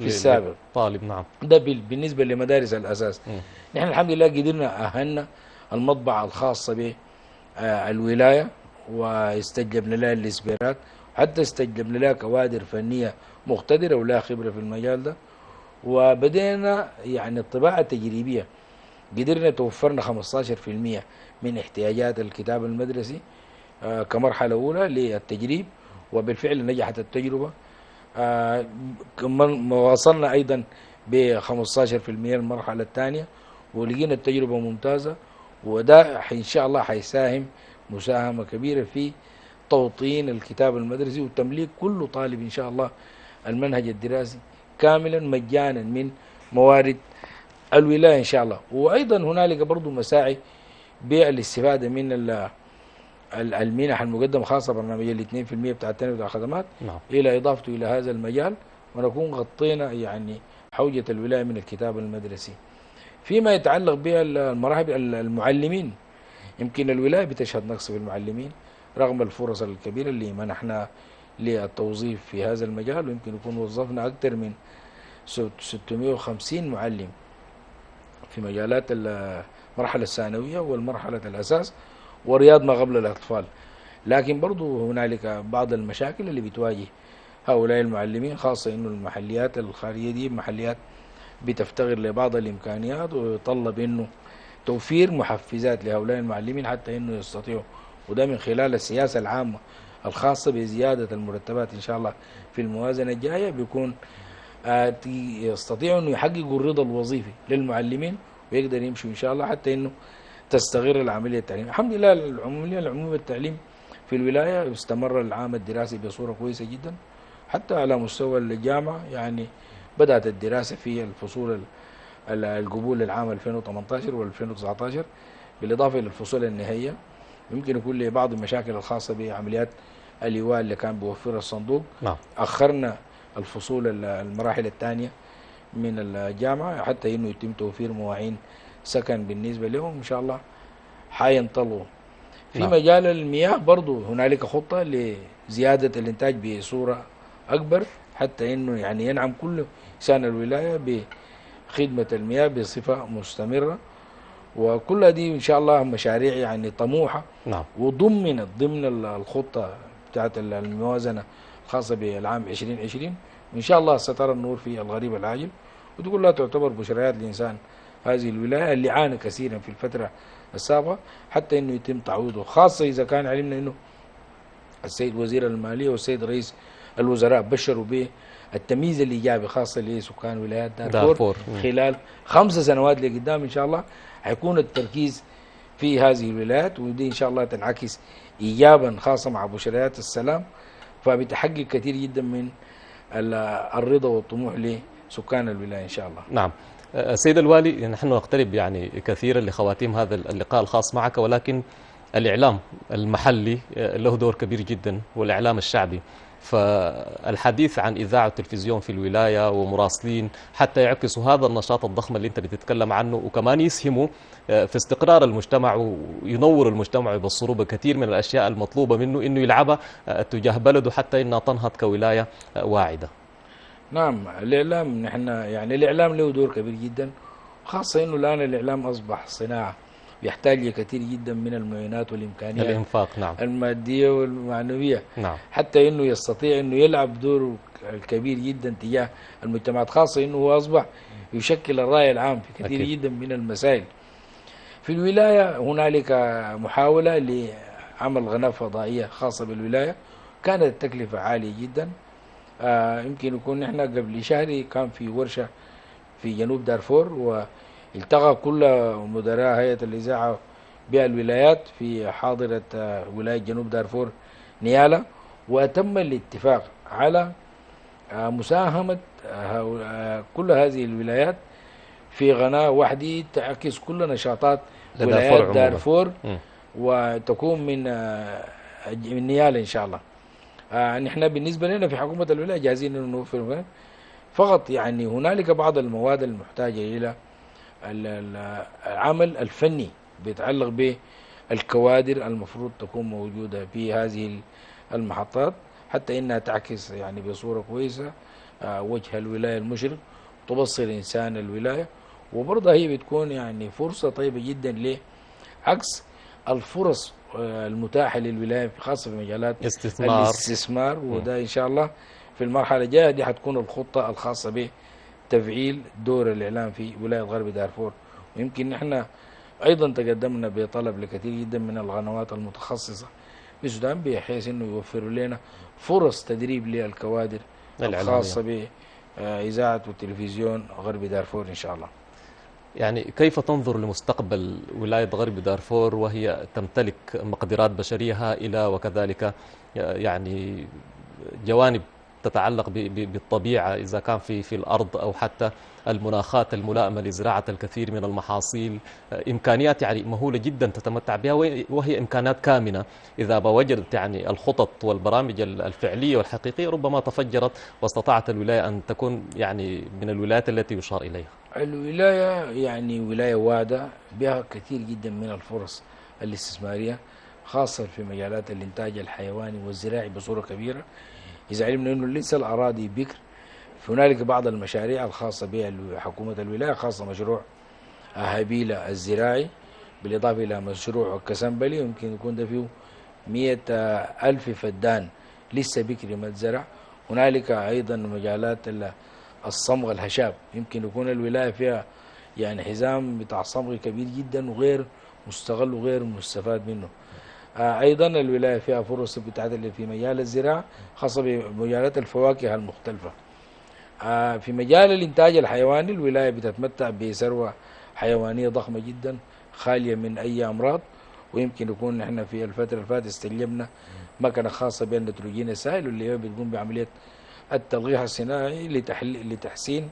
في السابق طالب، نعم، ده بالنسبة لمدارس الأساس. م. نحن الحمد لله قدرنا أهلنا المطبعة الخاصة بالولاية واستجبنا لها الإسبيرات، حتى استجبنا لها كوادر فنية مقتدرة ولها خبرة في المجال ده، وبدأنا يعني الطباعة التجريبية قدرنا توفرنا خمسة عشر بالمئة من احتياجات الكتاب المدرسي كمرحلة أولى للتجريب، وبالفعل نجحت التجربة. وصلنا أيضا ب خمسة عشر بالمئة المرحلة الثانية ولقينا التجربة ممتازة، وده إن شاء الله حيساهم مساهمة كبيرة في توطين الكتاب المدرسي وتمليك كل طالب إن شاء الله المنهج الدراسي كاملا مجانا من موارد الولاية إن شاء الله. وأيضا هنالك برضو مساعي بالاستفادة من المنح المقدمة خاصة برنامج الاثنين في المية بتاع التنمية بتاع الخدمات، نعم، إلى إضافته إلى هذا المجال، ونكون غطينا يعني حوجة الولاية من الكتاب المدرسي. فيما يتعلق بالمراحل المعلمين، يمكن الولاية بتشهد نقص في المعلمين، رغم الفرص الكبيرة اللي منحنا للتوظيف في هذا المجال، ويمكن يكون وظفنا أكثر من ستمائة وخمسين معلم في مجالات المرحلة الثانوية والمرحلة الأساس ورياض ما قبل الأطفال. لكن برضو هنالك بعض المشاكل اللي بتواجه هؤلاء المعلمين، خاصة إنه المحليات الخارجية دي محليات بتفتقر لبعض الإمكانيات، ويطلب إنه توفير محفزات لهؤلاء المعلمين حتى إنه يستطيعوا، وده من خلال السياسة العامة الخاصة بزيادة المرتبات إن شاء الله في الموازنة الجاية، بيكون يستطيعوا إنه يحققوا الرضا الوظيفي للمعلمين ويقدر يمشوا إن شاء الله حتى إنه تستغر العملية التعليمية. الحمد لله العملية العمومية التعليم في الولاية استمر العام الدراسي بصورة كويسة جدا، حتى على مستوى الجامعة يعني بدأت الدراسة في الفصول القبول للعام ألفين وثمانية عشر وألفين وتسعة عشر بالإضافة للفصول النهائية. يمكن يكون لبعض المشاكل الخاصة بعمليات اللواء اللي كان بيوفرها الصندوق، لا. أخرنا الفصول المراحل الثانية من الجامعة حتى إنه يتم توفير مواعين سكن بالنسبة لهم، إن شاء الله حينطلوا في لا. مجال المياه برضو هنالك خطة لزيادة الإنتاج بصورة أكبر حتى إنه يعني ينعم كل إنسان الولاية بخدمة المياه بصفة مستمرة، وكل دي إن شاء الله مشاريع يعني طموحة نعم. وضمنت ضمن الخطة بتاعت الموازنة الخاصة بالعام عشرين عشرين، وإن شاء الله سترى النور في الغريب العاجل، وتقول لا تعتبر بشريات لإنسان هذه الولاية اللي عانى كثيرا في الفترة السابقة حتى إنه يتم تعويضه، خاصة إذا كان علمنا إنه السيد وزير المالية والسيد رئيس الوزراء بشروا به التمييز الإيجابي خاصة لسكان ولايات دارفور خلال خمس سنوات لقدام إن شاء الله هيكون التركيز في هذه الولايات، ودي إن شاء الله تنعكس إيجابا خاصة مع بشريات السلام، فبتحقق كثير جدا من الرضا والطموح لسكان الولاية إن شاء الله. نعم السيد الوالي، نحن نقترب يعني كثيرا لخواتيم هذا اللقاء الخاص معك، ولكن الإعلام المحلي له دور كبير جدا والإعلام الشعبي، فالحديث عن إذاعة والتلفزيون في الولاية ومراسلين حتى يعكسوا هذا النشاط الضخم اللي أنت بتتكلم عنه، وكمان يسهموا في استقرار المجتمع وينور المجتمع ويبصروا بكثير من الأشياء المطلوبة منه إنه يلعبها تجاه بلده حتى إنها تنهض كولاية واعدة. نعم الإعلام، نحن يعني الإعلام له دور كبير جدا، خاصة إنه الآن الإعلام أصبح صناعة يحتاج لكثير جدا من المعينات والامكانيات الانفاق نعم الماديه والمعنويه نعم. حتى انه يستطيع انه يلعب دوره الكبير جدا تجاه المجتمعات، خاصه انه هو اصبح يشكل الراي العام في كثير أكيد. جدا من المسائل. في الولايه هنالك محاوله لعمل قناه فضائيه خاصه بالولايه، كانت التكلفه عاليه جدا، آه يمكن يكون نحن قبل شهر كان في ورشه في جنوب دارفور و التقى كل مدراء هيئة الإذاعة بالولايات في حاضرة ولاية جنوب دارفور نيالا، وتم الاتفاق على مساهمة كل هذه الولايات في قناة واحدة تعكس كل نشاطات ولايات دارفور وتكون من من نيالا إن شاء الله. نحن بالنسبة لنا في حكومة الولاية جاهزين إنه نوفر، فقط يعني هنالك بعض المواد المحتاجة إلى العمل الفني بيتعلق بالكوادر المفروض تكون موجودة في هذه المحطات حتى إنها تعكس يعني بصورة كويسة وجه الولاية المشرق، تبصر إنسان الولاية، وبرضه هي بتكون يعني فرصة طيبة جدا لعكس الفرص المتاحة للولاية خاصة في مجالات الاستثمار, الاستثمار وده إن شاء الله في المرحلة الجاية دي هتكون الخطة الخاصة به تفعيل دور الإعلام في ولاية غرب دارفور. ويمكن نحن أيضا تقدمنا بطلب لكثير جدا من القنوات المتخصصة في السودان بحيث أنه يوفروا لنا فرص تدريب للكوادر الخاصة بإذاعة والتلفزيون غرب دارفور إن شاء الله. يعني كيف تنظر لمستقبل ولاية غرب دارفور وهي تمتلك مقدرات بشرية هائلة وكذلك يعني جوانب تتعلق بالطبيعة إذا كان في في الأرض أو حتى المناخات الملائمة لزراعة الكثير من المحاصيل، إمكانيات يعني مهولة جدا تتمتع بها وهي إمكانات كامنة، إذا ما وجدت يعني الخطط والبرامج الفعلية والحقيقية ربما تفجرت واستطاعت الولاية أن تكون يعني من الولايات التي يشار إليها. الولاية يعني ولاية واعدة بها كثير جدا من الفرص الاستثمارية خاصة في مجالات الإنتاج الحيواني والزراعي بصورة كبيرة. إذا علمنا أنه ليس الأراضي بكر، هنالك بعض المشاريع الخاصة بها حكومة الولاية، خاصة مشروع هابيلا الزراعي بالإضافة إلى مشروع كسمبلي، يمكن يكون ده فيه مئة ألف فدان لسه بكري ما اتزرع. هنالك أيضا مجالات الصمغ الهشاب، يمكن يكون الولاية فيها يعني حزام بتاع صمغ كبير جدا وغير مستغل وغير مستفاد منه. أيضا الولاية فيها فرص بتاعت اللي في مجال الزراعة خاصة بمجالات الفواكه المختلفة. في مجال الإنتاج الحيواني الولاية بتتمتع بثروة حيوانية ضخمة جدا خالية من أي أمراض، ويمكن يكون نحن في الفترة الفاتت استجلبنا مكنة خاصة بالنيتروجين السائل واللي هي بتقوم بعملية التلقيح الصناعي لتحسين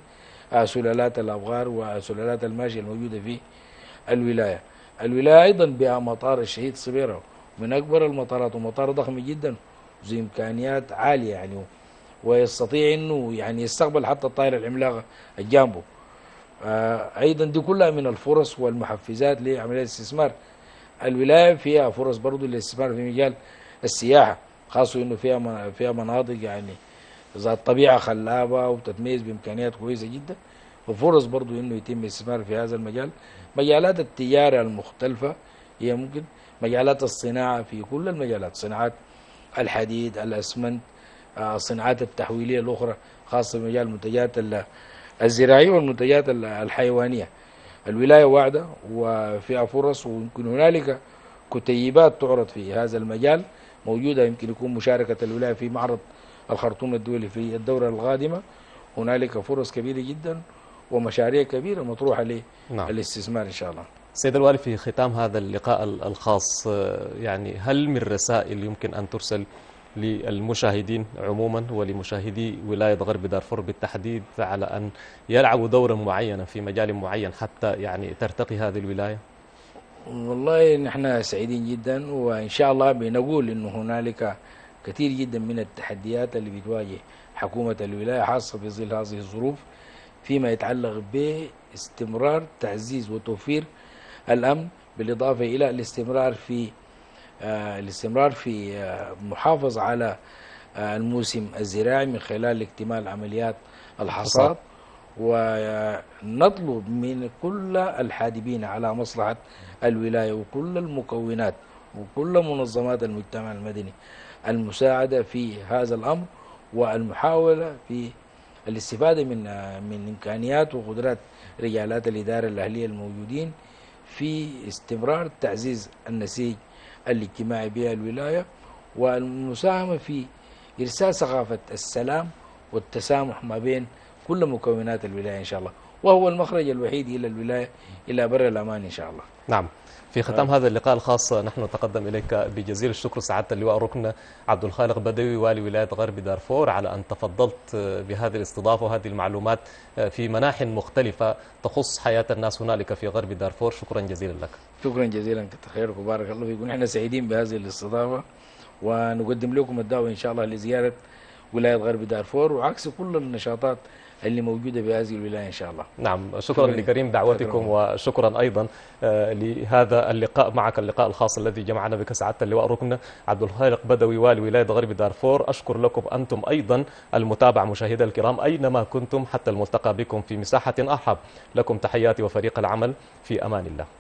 سلالات الأبغار وسلالات الماشية الموجودة في الولاية. الولاية أيضا بها مطار الشهيد الصبيرة من أكبر المطارات، ومطار ضخم جدا ذو إمكانيات عالية يعني، ويستطيع أنه يعني يستقبل حتى الطائرة العملاقة الجامبو. أيضا دي كلها من الفرص والمحفزات لعملية الاستثمار. الولاية فيها فرص برضو للاستثمار في مجال السياحة، خاصة أنه فيها فيها مناطق يعني ذات طبيعة خلابة وتتميز بإمكانيات كويسة جدا، وفرص برضو أنه يتم الاستثمار في هذا المجال. مجالات التجارة المختلفة هي ممكن، مجالات الصناعة في كل المجالات، صناعات الحديد، الأسمنت، الصناعات التحويلية الأخرى خاصة بمجال المنتجات الزراعية والمنتجات الحيوانية. الولاية واعدة وفيها فرص، ويمكن هنالك كتيبات تعرض في هذا المجال موجودة. يمكن يكون مشاركة الولاية في معرض الخرطوم الدولي في الدورة القادمة. هنالك فرص كبيرة جدا ومشاريع كبيرة مطروحة للاستثمار إن شاء الله. سيد الوالي، في ختام هذا اللقاء الخاص، يعني هل من رسائل يمكن أن ترسل للمشاهدين عموما ولمشاهدي ولاية غرب دارفور بالتحديد على أن يلعبوا دورا معينا في مجال معين حتى يعني ترتقي هذه الولاية؟ والله نحن سعيدين جدا، وإن شاء الله بنقول أن هنالك كثير جدا من التحديات اللي بتواجه حكومة الولاية خاصة في ظل هذه الظروف فيما يتعلق باستمرار تعزيز وتوفير الأمن، بالإضافة إلى الاستمرار في آه الاستمرار في آه محافظ على آه الموسم الزراعي من خلال اكتمال عمليات الحصاد، ونطلب من كل الحادبين على مصلحة الولاية وكل المكونات وكل منظمات المجتمع المدني المساعدة في هذا الأمر، والمحاولة في الاستفادة من آه من إمكانيات وقدرات رجالات الإدارة الأهلية الموجودين في استمرار تعزيز النسيج الاجتماعي بها الولاية، والمساهمة في إرساء ثقافة السلام والتسامح ما بين كل مكونات الولاية إن شاء الله، وهو المخرج الوحيد إلى الولاية إلى بر الأمان إن شاء الله. نعم، في ختام هذا اللقاء الخاص نحن نتقدم إليك بجزيل الشكر سعادة اللواء ركن عبد الخالق بدوي والي ولاية غرب دارفور على أن تفضلت بهذه الاستضافة وهذه المعلومات في مناحي مختلفة تخص حياة الناس هنالك في غرب دارفور. شكرا جزيلا لك. شكرا جزيلا، كتر خيرك وبارك الله فيكم. نحن سعيدين بهذه الاستضافة، ونقدم لكم الدعوة إن شاء الله لزيارة ولاية غرب دارفور وعكس كل النشاطات اللي موجودة بهذه الولاية إن شاء الله. نعم، شكرا لكريم دعوتكم، وشكرا أيضا لهذا اللقاء معك، اللقاء الخاص الذي جمعنا بك سعادة اللواء ركن عبد الخالق بدوي والي ولاية غرب دارفور. أشكر لكم أنتم أيضا المتابعة مشاهدي الكرام أينما كنتم، حتى الملتقى بكم في مساحة أرحب. لكم تحياتي وفريق العمل، في أمان الله.